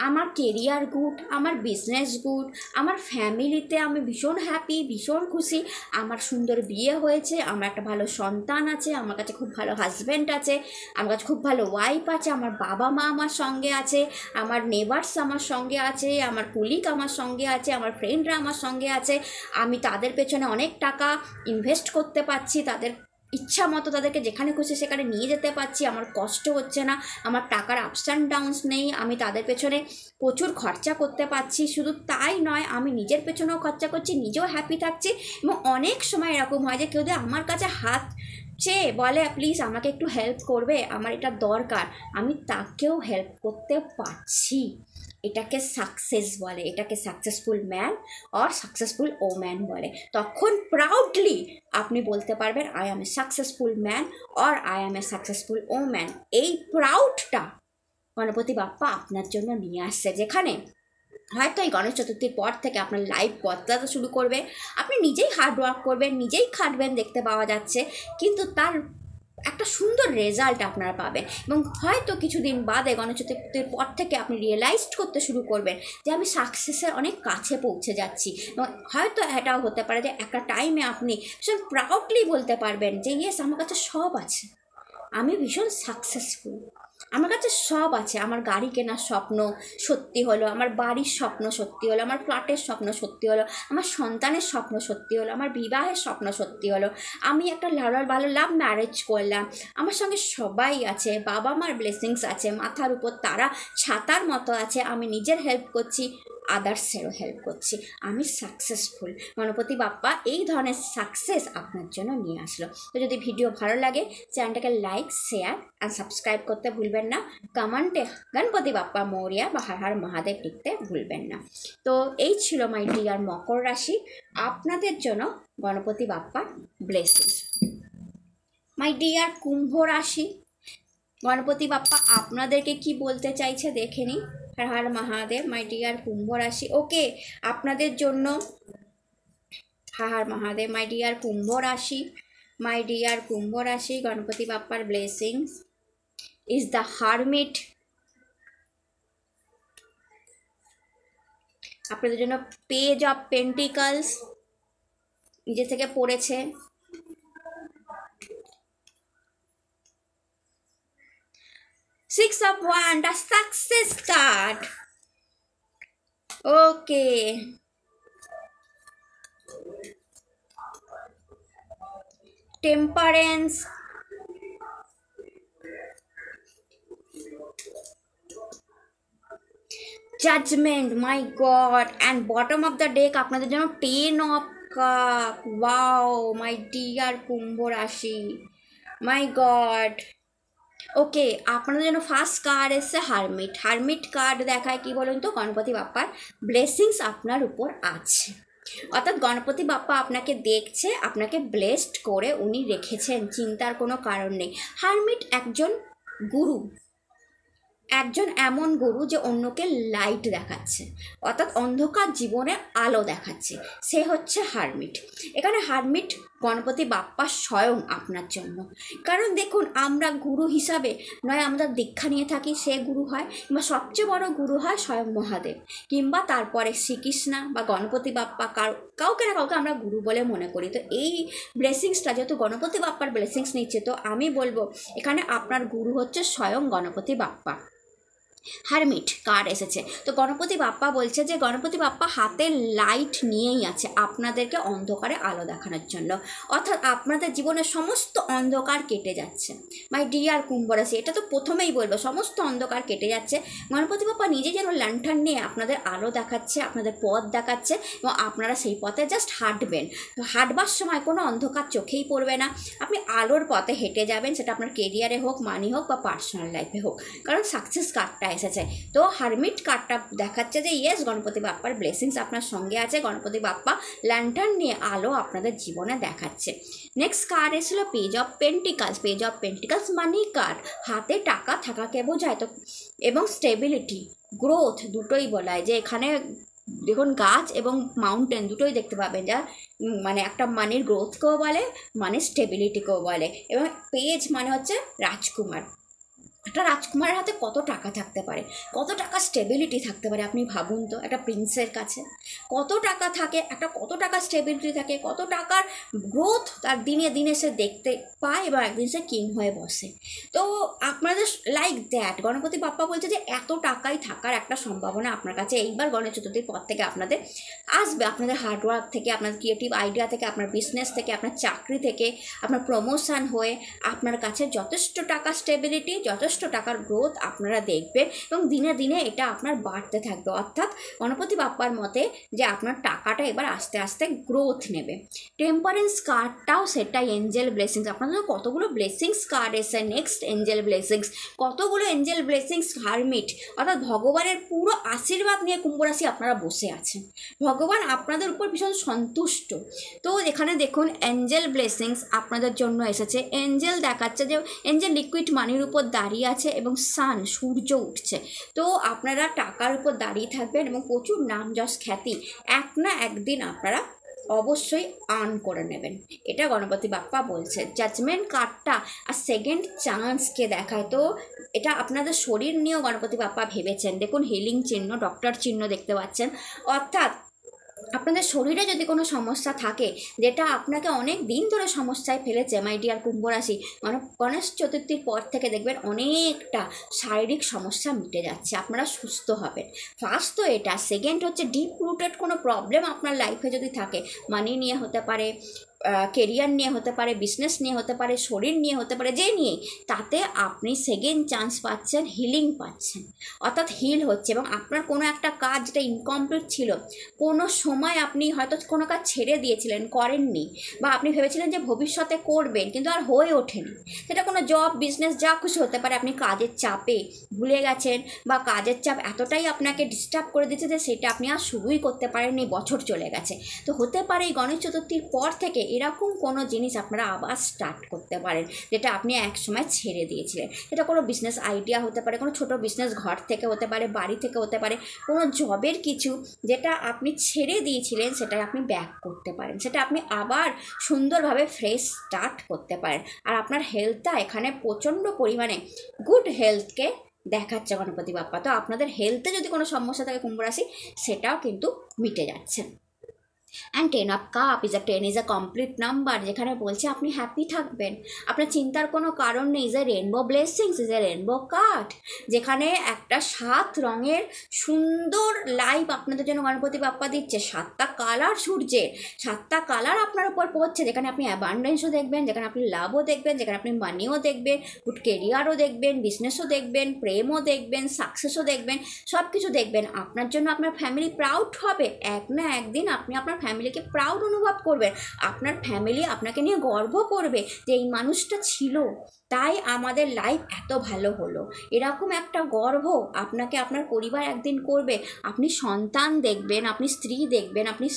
আমার কেরিয়ার গুড, আমার বিজনেস গুড, আমার ফ্যামিলিতে আমি ভীষণ হ্যাপি, ভীষণ খুশি, আমার সুন্দর বিয়ে হয়েছে, আমার একটা ভালো সন্তান আছে, আমার কাছে খুব ভালো হাজব্যান্ড আছে, আমার কাছে খুব ভালো ওয়াইফ আছে, আমার বাবা মা আমার সঙ্গে আছে, আমার নেবার্স আমার সঙ্গে আছে, আমার কলিগ আমার সঙ্গে আছে, আমার ফ্রেন্ডরা আমার সঙ্গে আছে, আমি তাদের পেছনে অনেক টাকা ইনভেস্ট করতে পারছি, তাদের ইচ্ছা মতো তাদেরকে যেখানে খুশি সেখানে নিয়ে যেতে পারছি, আমার কষ্ট হচ্ছে না, আমার টাকার আপস অ্যান্ড ডাউনস নেই, আমি তাদের পেছনে প্রচুর খরচা করতে পারছি। শুধু তাই নয়, আমি নিজের পেছনেও খরচা করছি, নিজেও হ্যাপি থাকছি। এবং অনেক সময় এরকম হয় যে কেউ আমার কাছে হাত সে বলে প্লিজ আমাকে একটু হেল্প করবে, আমার এটা দরকার, আমি তাকেও হেল্প করতে পারছি। এটাকে সাকসেস বলে, এটাকে successful man or successful woman বলে। তখন প্রাউডলি আপনি বলতে পারবেন I am a successful man or I am a successful woman. এই প্রাউডটা গণপতি বাপ্পা আপনার জন্য নিয়ে আসছে, যেখানে হয়তো এই গণেশ চতুর্থীর পর থেকে আপনার লাইফ বদলাতে শুরু করবে। আপনি নিজেই হার্ডওয়ার্ক করবেন, নিজেই খাটবেন দেখতে পাওয়া যাচ্ছে, কিন্তু তার একটা সুন্দর রেজাল্ট আপনারা পাবেন। এবং হয়তো কিছুদিন বাদে গণেশ চতুর্থীর পর থেকে আপনি রিয়েলাইজ করতে শুরু করবেন যে আমি সাকসেসের অনেক কাছে পৌঁছে যাচ্ছি। এবং হয়তো এটাও হতে পারে যে একটা টাইমে আপনি ভীষণ প্রাউডলি বলতে পারবেন যে ইয়েস আমার কাছে সব আছে, আমি ভীষণ সাকসেসফুল, আমার কাছে সব আছে। আমার গাড়ি কেনার স্বপ্ন সত্যি হলো, আমার বাড়ির স্বপ্ন সত্যি হলো, আমার ফ্ল্যাটের স্বপ্ন সত্যি হলো, আমার সন্তানের স্বপ্ন সত্যি হলো, আমার বিবাহের স্বপ্ন সত্যি হলো, আমি একটা ভালো লাভ ম্যারেজ করলাম, আমার সঙ্গে সবাই আছে, বাবা মার ব্লেসিংস আছে, মাথার উপর তারা ছাতার মতো আছে, আমি নিজের হেল্প করছি, আদার্সেরও হেল্প করছি, আমি সাকসেসফুল। গণপতি বাপ্পা এই ধরনের সাকসেস আপনার জন্য নিয়ে আসলো। তো যদি ভিডিও ভালো লাগে চ্যানেলটাকে লাইক, শেয়ার আর সাবস্ক্রাইব করতে ভুলবেন না। কমেন্টে গণপতি বাপ্পা মৌরিয়া বা হর হর মহাদেব লিখতে ভুলবেন না। তো এই ছিল মাই ডিয়ার মকর রাশি, আপনাদের জন্য গণপতি বাপ্পার ব্লেসিংস। মাই ডিয়ার কুম্ভ রাশি, গণপতি বাপ্পা আপনাদেরকে কি বলতে চাইছে দেখে নিই। হর হর মহাদেব। মাই ডিয়ার কুম্ভ রাশি, ওকে আপনাদের জন্য হর হর মহাদেব। মাই ডিয়ার কুম্ভ রাশি, মাই ডিয়ার কুম্ভ রাশি, গণপতি বাপ্পার ব্লেসিংস ইজ দ্য হারমিট। আপনাদের জন্য পেজ অফ পেন্টিকলস নিজে থেকে পড়েছে, Six of Wands, the success card. Okay. Temperance. Judgment. My God. And bottom of the deck, আপনাদের জন্য 10 of Cups. Wow, my dear কুম্ভ রাশি, my God. ওকে আপনাদের জন্য ফার্স্ট কার্ড এসছে হারমিট। হারমিট কার্ড দেখায় কি বলুন তো, গণপতি বাপ্পার ব্লেসিংস আপনার উপর আছে, অর্থাৎ গণপতি বাপ্পা আপনাকে দেখছে, আপনাকে ব্লেসড করে উনি রেখেছেন, চিন্তার কোনো কারণ নেই। হারমিট একজন গুরু, একজন এমন গুরু যে অন্যকে লাইট দেখাচ্ছে, অর্থাৎ অন্ধকার জীবনে আলো দেখাচ্ছে, সে হচ্ছে হারমিট। এখানে হারমিট গণপতি বাপ্পা স্বয়ং আপনার জন্য, কারণ দেখুন আমরা গুরু হিসাবে নয়, আমরা দীক্ষা নিয়ে থাকি, সে গুরু হয়, কিংবা সবচেয়ে বড় গুরু হয় স্বয়ং মহাদেব, কিংবা তারপরে শ্রীকৃষ্ণ বা গণপতি বাপ্পা, কাউকে না কাউকে আমরা গুরু বলে মনে করি। তো এই ব্লেসিংসটা যেহেতু গণপতি বাপ্পার ব্লেসিংস নিচ্ছে, তো আমি বলবো এখানে আপনার গুরু হচ্ছে স্বয়ং গণপতি বাপ্পা। হারমিট কার্ড এসেছে, তো গণপতি বাপ্পা বলছে যে গণপতি বাপ্পা হাতে লাইট নিয়েই আছে আপনাদেরকে অন্ধকারে আলো দেখানোর জন্য, অর্থাৎ আপনাদের জীবনের সমস্ত অন্ধকার কেটে যাচ্ছে। মাই ডিয়ার কুম্ভ রাশি, এটা তো প্রথমেই বলবো, সমস্ত অন্ধকার কেটে যাচ্ছে। গণপতি বাপ্পা নিজে যেন ল্যান্টার্ন নিয়ে আপনাদের আলো দেখাচ্ছে, আপনাদের পথ দেখাচ্ছে, এবং আপনারা সেই পথে জাস্ট হাঁটবেন। হাঁটবার সময় কোনো অন্ধকার চোখেই পড়বে না, আপনি আলোর পথে হেঁটে যাবেন, সেটা আপনার কেরিয়ারে হোক, মানি হোক বা পার্সোনাল লাইফে হোক, কারণ সাকসেস কার্ডটা এসেছে। তো হারমিট কার্ডটা দেখাচ্ছে যে ইয়েস, গণপতি বাপ্পার ব্লেসিংস আপনার সঙ্গে আছে। গণপতি বাপ্পা ল্যান্টার্ন নিয়ে আলো আপনাদের জীবনে দেখাচ্ছে। নেক্সট কার্ড এসেছিল page of pentacles. Page of pentacles money card, হাতে টাকা থাকাকে বোঝায়। তো এবং স্টেবিলিটি, গ্রোথ দুটোই বলায়। যে এখানে দেখুন গাছ এবং মাউন্টেন দুটোই দেখতে পাবেন, যা মানে একটা মানির গ্রোথকেও বলে, মানে স্টেবিলিটিকেও বলে। এবং পেজ মানে হচ্ছে রাজকুমার। একটা রাজকুমারের হাতে কত টাকা থাকতে পারে, কত টাকা স্টেবিলিটি থাকতে পারে আপনি ভাবুন তো। একটা প্রিন্সের কাছে কত টাকা থাকে, একটা কত টাকা স্টেবিলিটি থাকে, কত টাকার গ্রোথ তার দিনে দিনে সে দেখতে পায় এবং একদিন সে কিং হয়ে বসে। তো আপনাদের লাইক দ্যাট গণপতি বাপ্পা বলছে যে এত টাকাই থাকার একটা সম্ভাবনা আপনার কাছে এইবার গণেশ চতুর্থীর পর থেকে আপনাদের আসবে। আপনাদের হার্ডওয়ার্ক থেকে, আপনার ক্রিয়েটিভ আইডিয়া থেকে, আপনার বিজনেস থেকে, আপনার চাকরি থেকে, আপনার প্রমোশন হয়ে আপনার কাছে যথেষ্ট টাকা স্টেবিলিটি, যথেষ্ট টাকার গ্রোথ আপনারা দেখবেন এবং দিনে দিনে এটা আপনার বাড়তে থাকবে। অর্থাৎ গণপতি বাপ্পার মতে যে আপনার টাকাটা এবার আস্তে আস্তে গ্রোথ নেবে। টেম্পারেন্স কার্ডটাও সেটাই, এঞ্জেল ব্লেসিংস। আপনাদের কতগুলো ব্লেসিংস কার্ড এসে। নেক্সট এঞ্জেল ব্লেসিংস, কতগুলো এঞ্জেল ব্লেসিংস। হারমিট অর্থাৎ ভগবানের পুরো আশীর্বাদ নিয়ে কুম্ভরাশি আপনারা বসে আছেন। ভগবান আপনাদের উপর ভীষণ সন্তুষ্ট। তো এখানে দেখুন এঞ্জেল ব্লেসিংস আপনাদের জন্য এসেছে। এঞ্জেল দেখাচ্ছে যে এঞ্জেল লিকুইড মানির উপর দাঁড়িয়ে আছে এবং সান, সূর্য উঠছে। তো আপনারা টাকার উপর দাঁড়িয়ে থাকবেন এবং প্রচুর নাম যশ খ্যাতি এক না একদিন আপনারা অবশ্যই আর্ন করে নেবেন, এটা গণপতি বাপ্পা বলছে। জাজমেন্ট কার্ডটা আর সেকেন্ড চান্সকে দেখায়। তো এটা আপনাদের শরীর নিয়েও গণপতি বাপ্পা ভেবেছেন। দেখুন হিলিং চিহ্ন, ডক্টর চিহ্ন দেখতে পাচ্ছেন। অর্থাৎ আপনাদের শরীরে যদি কোনো সমস্যা থাকে যেটা আপনাকে অনেক দিন ধরে সমস্যায় ফেলেছে মাই ডিয়ার কুম্ভরাশি, গণেশ চতুর্থীর পর থেকে দেখবেন অনেকটা শারীরিক সমস্যা মিটে যাচ্ছে, আপনারা সুস্থ হবেন। ফার্স্ট তো এটা। সেকেন্ড হচ্ছে ডিপ রুটেড কোনো প্রবলেম আপনার লাইফে যদি থাকে, মানি নিয়ে হতে পারে, কেরিয়ার নিয়ে হতে পারে, বিজনেস নিয়ে হতে পারে, শরীর নিয়ে হতে পারে, যে নিয়ে, তাতে আপনি সেকেন্ড চান্স পাচ্ছেন, হিলিং পাচ্ছেন। অর্থাৎ হিল হচ্ছে এবং আপনার কোনো একটা কাজ যেটা ইনকমপ্লিট ছিল, কোনো সময় আপনি হয়তো কোনো কাজ ছেড়ে দিয়েছিলেন, করেননি, বা আপনি ভেবেছিলেন যে ভবিষ্যতে করবেন কিন্তু আর হয়ে ওঠেনি, সেটা কোনো জব, বিজনেস যা খুশি হতে পারে। আপনি কাজের চাপে ভুলে গেছেন বা কাজের চাপ এতটাই আপনাকে ডিস্টার্ব করে দিচ্ছে যে সেটা আপনি আর শুরুই করতে পারেননি, বছর চলে গেছে। তো হতে পারে এই গণেশ চতুর্থীর পর থেকে এরকম কোনো জিনিস আপনারা আবার স্টার্ট করতে পারেন যেটা আপনি একসময় ছেড়ে দিয়েছিলেন। এটা কোনো বিজনেস আইডিয়া হতে পারে, কোনো ছোটো বিজনেস ঘর থেকে হতে পারে, বাড়ি থেকে হতে পারে, কোনো জবের কিছু যেটা আপনি ছেড়ে দিয়েছিলেন সেটা আপনি ব্যাক করতে পারেন, সেটা আপনি আবার সুন্দরভাবে ফ্রেশ স্টার্ট করতে পারেন। আর আপনার হেলথটা এখানে প্রচণ্ড পরিমাণে গুড হেলথকে দেখাচ্ছে গণপতি বাপ্পা। তো আপনাদের হেলথে যদি কোনো সমস্যা থাকে কুম্ভরাশি, সেটাও কিন্তু মিটে যাচ্ছে। And ten of cup is a ten is a complete number, যেখানে বলছে আপনি হ্যাপি থাকবেন, আপনার চিন্তার কোনো কারণ নেই। Is a rainbow blessings, is a rainbow card, যেখানে একটা 7 রঙের সুন্দর লাইফ আপনাদের জন্য গণপতি বাপ্পা দিচ্ছে। 7টা কালার সূর্যের, 7টা কালার আপনার উপর পড়ছে, যেখানে আপনি অ্যাবান্ডেন্সও দেখবেন, যেখানে আপনি লাভও দেখবেন, যেখানে আপনি মানিও দেখবেন, গুড কেরিয়ারও দেখবেন, বিজনেসও দেখবেন, প্রেমও দেখবেন, সাকসেসও দেখবেন, সব কিছু দেখবেন। আপনার জন্য আপনার ফ্যামিলি প্রাউড হবে। এক না একদিন আপনি আপনার ফ্যামিলিকে প্রাউড অনুভব করবেন। আপনার ফ্যামিলি আপনাকে নিয়ে গর্ব করবে যে এই মানুষটা ছিল, তাই আমাদের লাইফ এত ভালো হলো। এরকম একটা গর্ব আপনাকে আপনার পরিবার একদিন করবে। আপনি সন্তান দেখবেন, আপনি স্ত্রী দেখবেন, আপনি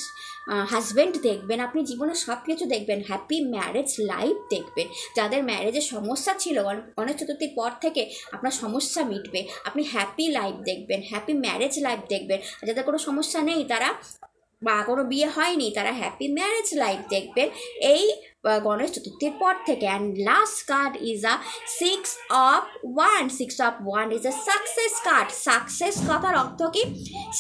হাজব্যান্ড দেখবেন, আপনি জীবনে সব কিছু দেখবেন, হ্যাপি ম্যারেজ লাইফ দেখবেন। যাদের ম্যারেজের সমস্যা ছিল, গণেশ চতুর্থীর পর থেকে আপনার সমস্যা মিটবে। আপনি হ্যাপি লাইফ দেখবেন, হ্যাপি ম্যারেজ লাইফ দেখবেন। যাদের কোনো সমস্যা নেই, তারা বা কোনো বিয়ে হয়নি, তারা হ্যাপি ম্যারেজ লাইফ দেখবেন এই গণেশ চতুর্থীর পর থেকে। And last card is a six of wand. Six of wand is a success card. Success কথার অর্থ কি?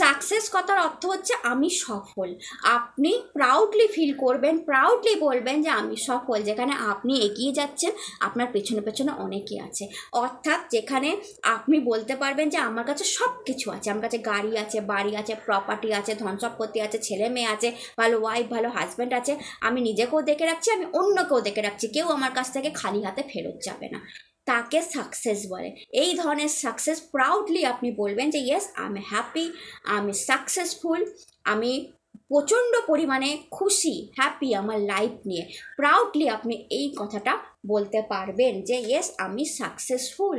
সাকসেস কথার অর্থ হচ্ছে আমি সফল। আপনি প্রাউডলি ফিল করবেন, প্রাউডলি বলবেন যে আমি সফল, যেখানে আপনি এগিয়ে যাচ্ছেন, আপনার পেছনে পেছনে অনেকে আছে। অর্থাৎ যেখানে আপনি বলতে পারবেন যে আমার কাছে সব কিছু আছে, আমার কাছে গাড়ি আছে, বাড়ি আছে, প্রপার্টি আছে, ধন সম্পত্তি আছে, ছেলে মেয়ে আছে, ভালো ওয়াইফ, ভালো হাজব্যান্ড আছে, আমি নিজেকেও দেখে রাখছি, আমি অন্যকেও দেখে রাখছি, কেউ আমার কাছ থেকে খালি হাতে ফেরত যাবে না, তাকে সাকসেস বলে। এই ধরনের সাকসেস প্রাউডলি আপনি বলবেন যে ইয়েস, আই এম হ্যাপি, আমি সাকসেসফুল, আমি প্রচণ্ড পরিমাণে খুশি, হ্যাপি আমার লাইফ নিয়ে। প্রাউডলি আপনি এই কথাটা বলতে পারবেন যে ইয়েস, আমি সাকসেসফুল,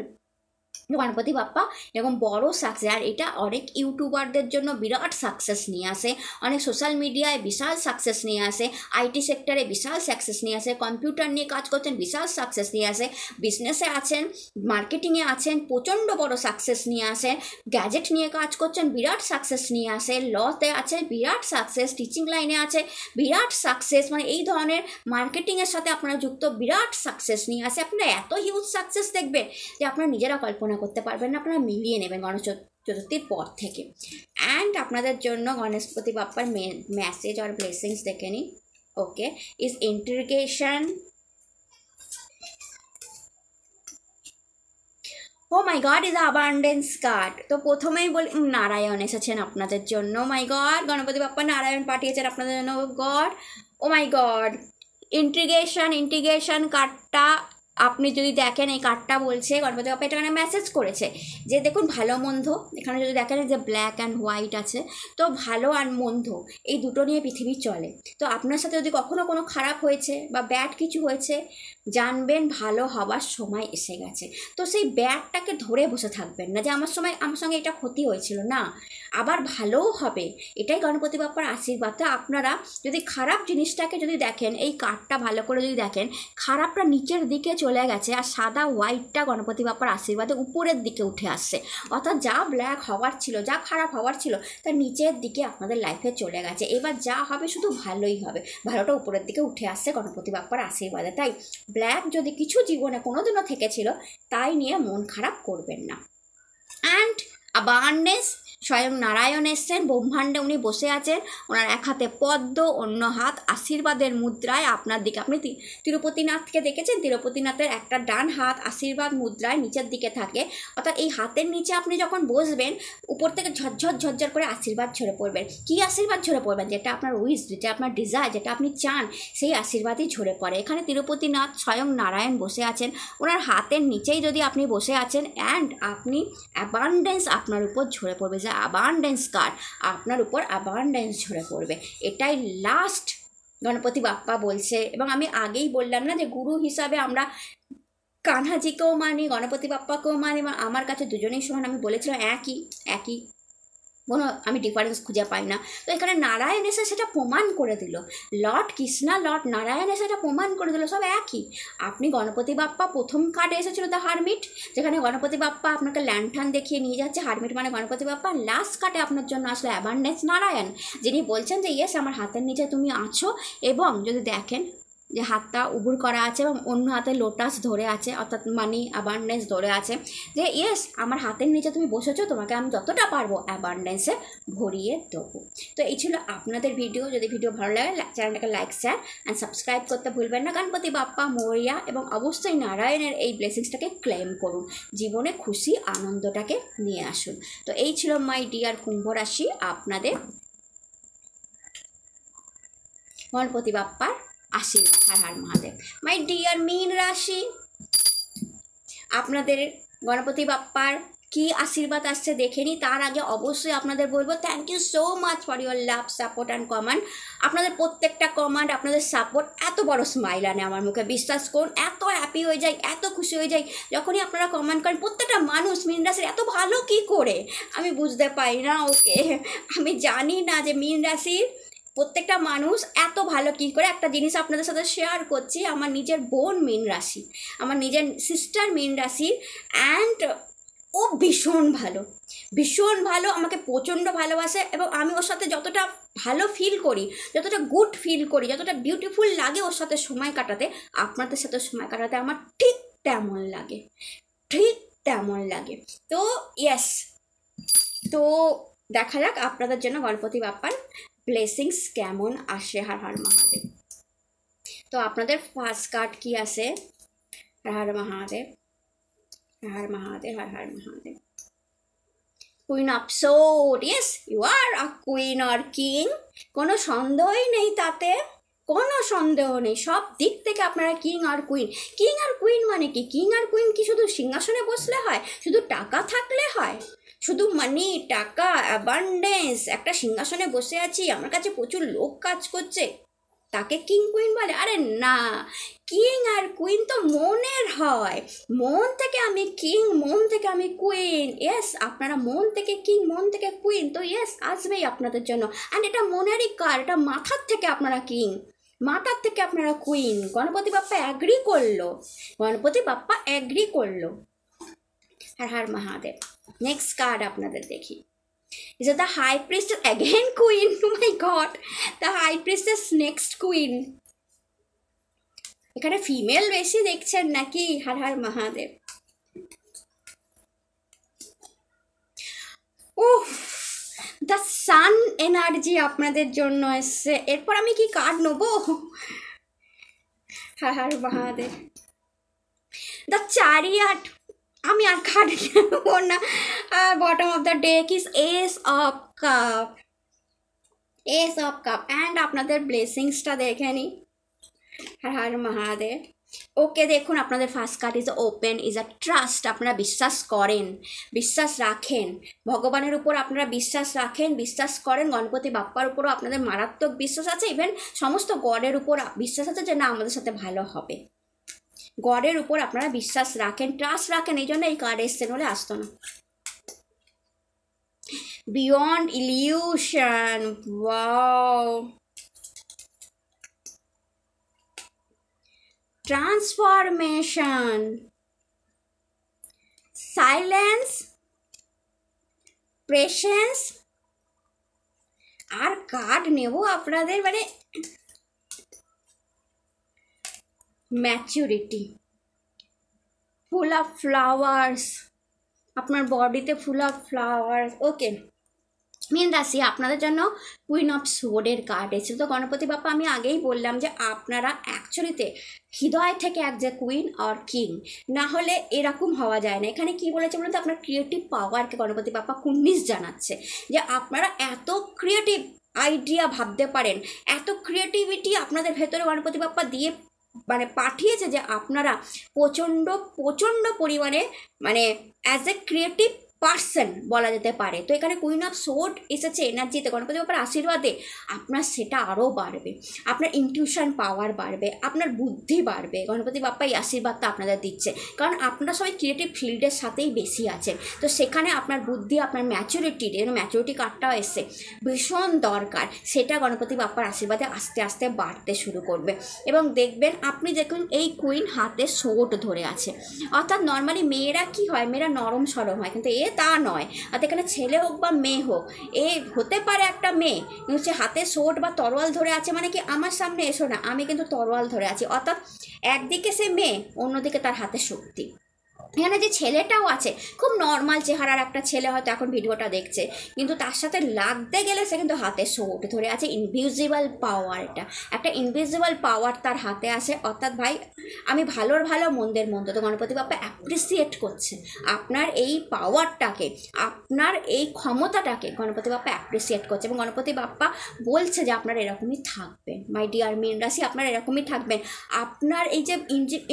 গণপতি বাপ্পা এরকম বড় সাকসেস, আর এটা অনেক ইউটিউবারদের জন্য বিরাট সাকসেস নিয়ে আসে, অনেক সোশ্যাল মিডিয়ায় বিশাল সাকসেস নিয়ে আসে, আইটি সেক্টরে বিশাল সাকসেস নিয়ে আসে, কম্পিউটার নিয়ে কাজ করছেন বিশাল সাকসেস নিয়ে আসে, বিজনেসে আছেন, মার্কেটিংয়ে আছেন প্রচণ্ড বড় সাকসেস নিয়ে আসেন, গ্যাজেট নিয়ে কাজ করছেন বিরাট সাকসেস নিয়ে আসে, লতে আছে বিরাট সাকসেস, টিচিং লাইনে আছে বিরাট সাকসেস, মানে এই ধরনের মার্কেটিংয়ের সাথে আপনারা যুক্ত বিরাট সাকসেস নিয়ে আসে। আপনারা এত হিউজ সাকসেস দেখবেন যে আপনারা নিজেরা কল্পনা করতে পারবেন না, আপনারা মিলিয়ে নেবেন গণেশ চতুর্থীর পর থেকে। অ্যান্ড আপনাদের জন্য গণেশপতি বাপ্পার মেসেজ আর ব্লেসিংস দেখে নিন। Okay, is integration. Oh my god, is abundance card. তো প্রথমেই বলি নারায়ণ এসেছেন আপনাদের জন্য। Oh my god, Ganapati Bappa Narayan পাঠিয়েছেন আপনাদের জন্য। Oh god, oh my god, integration. Integration কার্ডটা আপনি যদি দেখেন, এই কার্ডটা বলছে গণপতি বাপ্পা এটা মেসেজ করেছে যে দেখুন ভালো মন্দ, এখানে যদি দেখেন যে ব্ল্যাক অ্যান্ড হোয়াইট আছে, তো ভালো আর মন্দ এই দুটো নিয়ে পৃথিবী চলে। তো আপনার সাথে যদি কখনও কোনো খারাপ হয়েছে বা ব্যাড কিছু হয়েছে, জানবেন ভালো হবার সময় এসে গেছে। তো সেই ব্যাডটাকে ধরে বসে থাকবেন না যে আমার সময় আমার সঙ্গে এটা ক্ষতি হয়েছিল, না, আবার ভালোও হবে, এটাই গণপতি বাপ্পার আশীর্বাদ। তো আপনারা যদি খারাপ জিনিসটাকে যদি দেখেন, এই কার্ডটা ভালো করে যদি দেখেন, খারাপটা নিচের দিকে চলে গেছে আর সাদা হোয়াইটটা গণপতি বাপ্পার আশীর্বাদে উপরের দিকে উঠে আসছে, অর্থাৎ যা ব্ল্যাক হওয়ার ছিল, যা খারাপ হওয়ার ছিল, তা নিচের দিকে আপনাদের লাইফে চলে গেছে। এবার যা হবে শুধু ভালোই হবে, ভালোটা উপরের দিকে উঠে আসছে গণপতি বাপ্পার আশীর্বাদে। তাই ব্ল্যাক যদি কিছু জীবনে কোনোদিনও থেকেছিল, তাই নিয়ে মন খারাপ করবেন না। অ্যান্ড অ্যাবান্ডেন্স, স্বয়ং নারায়ণ এসছেন, ব্রহ্মাণ্ডে উনি বসে আছেন, ওনার এক হাতে পদ্ম, অন্য হাত আশীর্বাদের মুদ্রায় আপনার দিকে। আপনি তিরুপতিনাথকে দেখেছেন, তিরুপতিনাথের একটা ডান হাত আশীর্বাদ মুদ্রায় নিচের দিকে থাকে, অর্থাৎ এই হাতের নিচে আপনি যখন বসবেন, উপর থেকে ঝরঝর ঝরঝর করে আশীর্বাদ ঝরে পড়বেন। কী আশীর্বাদ ঝরে পড়বেন? যেটা আপনার উইশ, যেটা আপনার ডিজায়ার, যেটা আপনি চান, সেই আশীর্বাদই ঝরে পড়ে। এখানে তিরুপতিনাথ স্বয়ং নারায়ণ বসে আছেন, ওনার হাতের নিচেই যদি আপনি বসে আছেন, অ্যান্ড আপনি অ্যাবান্ডেন্স আপনার উপর ঝরে পড়বে। অ্যাবান্ডেন্স কার্ড, আপনার উপর অ্যাবান্ডেন্স ঝরে পড়বে, এটাই লাস্ট গণপতি বাপ্পা বলছে। এবং আমি আগেই বললাম না যে গুরু হিসাবে আমরা কানহাজিকেও মানি, গণপতি বাপ্পাকেও মানি, এবং আমার কাছে দুজনেই সমান। আমি বলেছিলাম একই, কোনো আমি ডিফারেন্স খুঁজে পাই না। তো এখানে নারায়ণ এসে সেটা প্রমাণ করে দিল, লর্ড কৃষ্ণা লর্ড নারায়ণ এসে সেটা প্রমাণ করে দিল, সব একই। আপনি গণপতি বাপ্পা, প্রথম কার্ডে এসেছিল দ্য হারমিট, যেখানে গণপতি বাপ্পা আপনাকে ল্যান্টার্ন দেখিয়ে নিয়ে যাচ্ছে, হারমিট মানে গণপতি বাপ্পা। লাস্ট কার্ডে আপনার জন্য আসলো অ্যাবান্ডেন্স নারায়ণ, যিনি বলছেন যে ইয়েস, আমার হাতের নিচে তুমি আছো। এবং যদি দেখেন যে হাতটা উবুর করা আছে এবং অন্য হাতে লোটাস ধরে আছে, অর্থাৎ মানি অ্যাবান্ডেন্স ধরে আছে, যে ইয়েস আমার হাতের নিচে তুমি বসেছো, তোমাকে আমি যতটা পারবো অ্যাবান্ডেন্সে ভরিয়ে দেবো। তো এই ছিল আপনাদের ভিডিও। যদি ভিডিও ভালো লাগে চ্যানেলটাকে লাইক, শেয়ার অ্যান্ড সাবস্ক্রাইব করতে ভুলবেন না। গণপতি বাপ্পা মোরিয়া, এবং অবশ্যই নারায়ণের এই ব্লেসিংসটাকে ক্লেম করুন, জীবনে খুশি আনন্দটাকে নিয়ে আসুন। তো এই ছিল মাই ডিয়ার কুম্ভ রাশি, আপনাদের গণপতি বাপ্পার আশীর্বাদ। হর হর মহাদেব। মাই ডিয়ার মীন রাশি, আপনাদের গণপতি বাপ্পার কি আশীর্বাদ আসছে দেখে নিই। তার আগে অবশ্যই আপনাদের বলবো thank you so much for your love, support and comment. আপনাদের প্রত্যেকটা কমেন্ট, আপনাদের সাপোর্ট এত বড় স্মাইল আনে আমার মুখে, বিশ্বাস করুন। এত হ্যাপি হয়ে যাই, এত খুশি হয়ে যাই যখনই আপনারা কমেন্ট করেন। প্রত্যেকটা মানুষ মীন রাশির এত ভালো কি করে আমি বুঝতে পারি না। ওকে, আমি জানি না যে মীন রাশির প্রত্যেকটা মানুষ এত ভালো কী করে। একটা জিনিস আপনাদের সাথে শেয়ার করছি, আমার নিজের বোন মীন রাশি, আমার নিজের সিস্টার মীন রাশি, অ্যান্ড ও ভীষণ ভালো, ভীষণ ভালো, আমাকে প্রচণ্ড ভালোবাসে। এবং আমি ওর সাথে যতটা ভালো ফিল করি, যতটা গুড ফিল করি, যতটা বিউটিফুল লাগে ওর সাথে সময় কাটাতে, আপনাদের সাথে সময় কাটাতে আমার ঠিক তেমন লাগে, ঠিক তেমন লাগে। তো ইয়েস, তো দেখা যাক আপনাদের জন্য গণপতি বাপ্পার ব্লেসিংস কেমন আসে। হর হর মহাদেব। তো আপনাদের ফার্স্ট কার্ড কি আছে? Har Har Mahadev, Har Har Mahadev, Har Har Mahadev. Queen of sword. Yes, you are a queen or king, কোনো সন্দেহই নেই তাতে, কোনো সন্দেহ নেই। সব দিক থেকে আপনারা কিং আর কুইন। কিং আর কুইন মানে কি? কিং আর কুইন কি শুধু সিংহাসনে বসলে হয়, শুধু টাকা থাকলে হয়, শুধু মানি, টাকা, অ্যাবান্ডেন্স, একটা সিংহাসনে বসে আছি, আমার কাছে প্রচুর লোক কাজ করছে, তাকে কিং কুইন বলে? আরে না, কিং আর কুইন তো মনের হয়। মন থেকে আমি কিং, মন থেকে আমি কুইন। ইয়েস, আপনারা মন থেকে কিং, মন থেকে কুইন, তো ইয়েস আসবেই আপনাদের জন্য। অ্যান্ড এটা মনেরই কার, এটা মাথার থেকে আপনারা কিং, মাথার থেকে আপনারা কুইন। গণপতি বাপ্পা অ্যাগ্রি করলো, গণপতি বাপ্পা অ্যাগ্রি করলো। হর হর মহাদেব। নেক্সট কার্ড আপনাদের দেখি। Is it the high priestess again? Queen. Oh my god, the high priestess next queen. Ekhane female beshi dekhchen naki? Har har mahadev. Oof, the sun energy apnader jonno eshe. Erpor ami ki card nobo? Har har mahadev. The chariot. আমি আর card নেব না। Bottom of the deck is ace of cup, ace of cup. And আপনাদের ব্লেসিংসটা দেখে নিই। হর Har Mahadev. Okay, দেখুন আপনাদের first card is open, is a trust. আপনারা বিশ্বাস করেন, বিশ্বাস রাখেন ভগবানের উপর, আপনারা বিশ্বাস রাখেন, বিশ্বাস করেন। গণপতি বাপ্পার উপরও আপনাদের মারাত্মক বিশ্বাস আছে। ইভেন সমস্ত গডের উপর বিশ্বাস আছে যে না আমাদের সাথে ভালো হবে। গডের উপর আপনারা বিশ্বাস রাখেন, ট্রাস্ট রাখেন, এই জন্য এই কার্ড এসছে, নলে আসতো না। Beyond illusion. Wow, transformation, silence, patience. আর কার্ড নেব আপনাদের, মানে ম্যাচুরিটি। ফুল অফ ফ্লাওয়ার্স, আপনার বডিতে ফুল অফ ফ্লাওয়ার্স। ওকে, মীন রাশি, আপনাদের জন্য কুইন অফ সোডের কার্ড এসেছিল। তো গণপতি বাপ্পা আমি আগেই বললাম যে আপনারা অ্যাকচুয়ালিতে হৃদয় থেকে এক যে কুইন আর কিং, না হলে এরকম হওয়া যায় না। এখানে কি বলেছে বলুন তো? আপনার ক্রিয়েটিভ পাওয়ারকে গণপতি বাপ্পা কুর্নিশ জানাচ্ছে, যে আপনারা এত ক্রিয়েটিভ আইডিয়া ভাবতে পারেন, এত ক্রিয়েটিভিটি আপনাদের ভেতরে গণপতি বাপ্পা দিয়ে মানে পাঠিয়েছে, যে আপনারা প্রচণ্ড প্রচণ্ড পরিমাণে মানে অ্যাজ এ ক্রিয়েটিভ পার্সন বলা যেতে পারে। তো এখানে কুইন অফ সোর্ড এসেছে এনার্জিতে, গণপতি বাপ্পার আশীর্বাদে আপনার সেটা আরও বাড়বে, আপনার ইনটিউশন পাওয়ার বাড়বে, আপনার বুদ্ধি বাড়বে। গণপতি বাপ্পা এই আশীর্বাদটা আপনাদের দিচ্ছে, কারণ আপনারা সবাই ক্রিয়েটিভ ফিল্ডের সাথেই বেশি আছেন। তো সেখানে আপনার বুদ্ধি, আপনার ম্যাচুরিটি, যেন ম্যাচুরিটি কার্ডটাও এসছে, ভীষণ দরকার। সেটা গণপতি বাপ্পার আশীর্বাদে আস্তে আস্তে বাড়তে শুরু করবে। এবং দেখবেন আপনি, দেখুন এই কুইন হাতে সোর্ড ধরে আছে, অর্থাৎ নর্মালি মেয়েরা কি হয়, মেয়েরা নরম সরম হয়, কিন্তু তা নয়। আর এখানে ছেলে হোক বা মেয়ে হোক, এ হতে পারে একটা মেয়ে, সে হাতে সোট বা তরোয়াল ধরে আছে, মানে কি আমার সামনে এসো না, আমি কিন্তু তরোয়াল ধরে আছি। অর্থাৎ একদিকে সে মেয়ে, অন্যদিকে তার হাতে শক্তি। এখানে যে ছেলেটাও আছে, খুব নর্মাল চেহারার একটা ছেলে, হয়তো এখন ভিডিওটা দেখছে, কিন্তু তার সাথে লাগতে গেলে সে কিন্তু হাতে সোট ধরে আছে। ইনভিজিবল পাওয়ার, এটা একটা ইনভিজিবল পাওয়ার তার হাতে আসে। অর্থাৎ ভাই আমি ভালোর ভালো, মন্দের মন্দ। তো গণপতি বাপ্পা অ্যাপ্রিসিয়েট করছে আপনার এই পাওয়ারটাকে, আপনার এই ক্ষমতাটাকে গণপতি বাপ্পা অ্যাপ্রিসিয়েট করছে। এবং গণপতি বাপ্পা বলছে যে আপনারা এরকমই থাকবেন মাই ডিয়ার মীন রাশি, আপনারা এরকমই থাকবেন। আপনার এই যে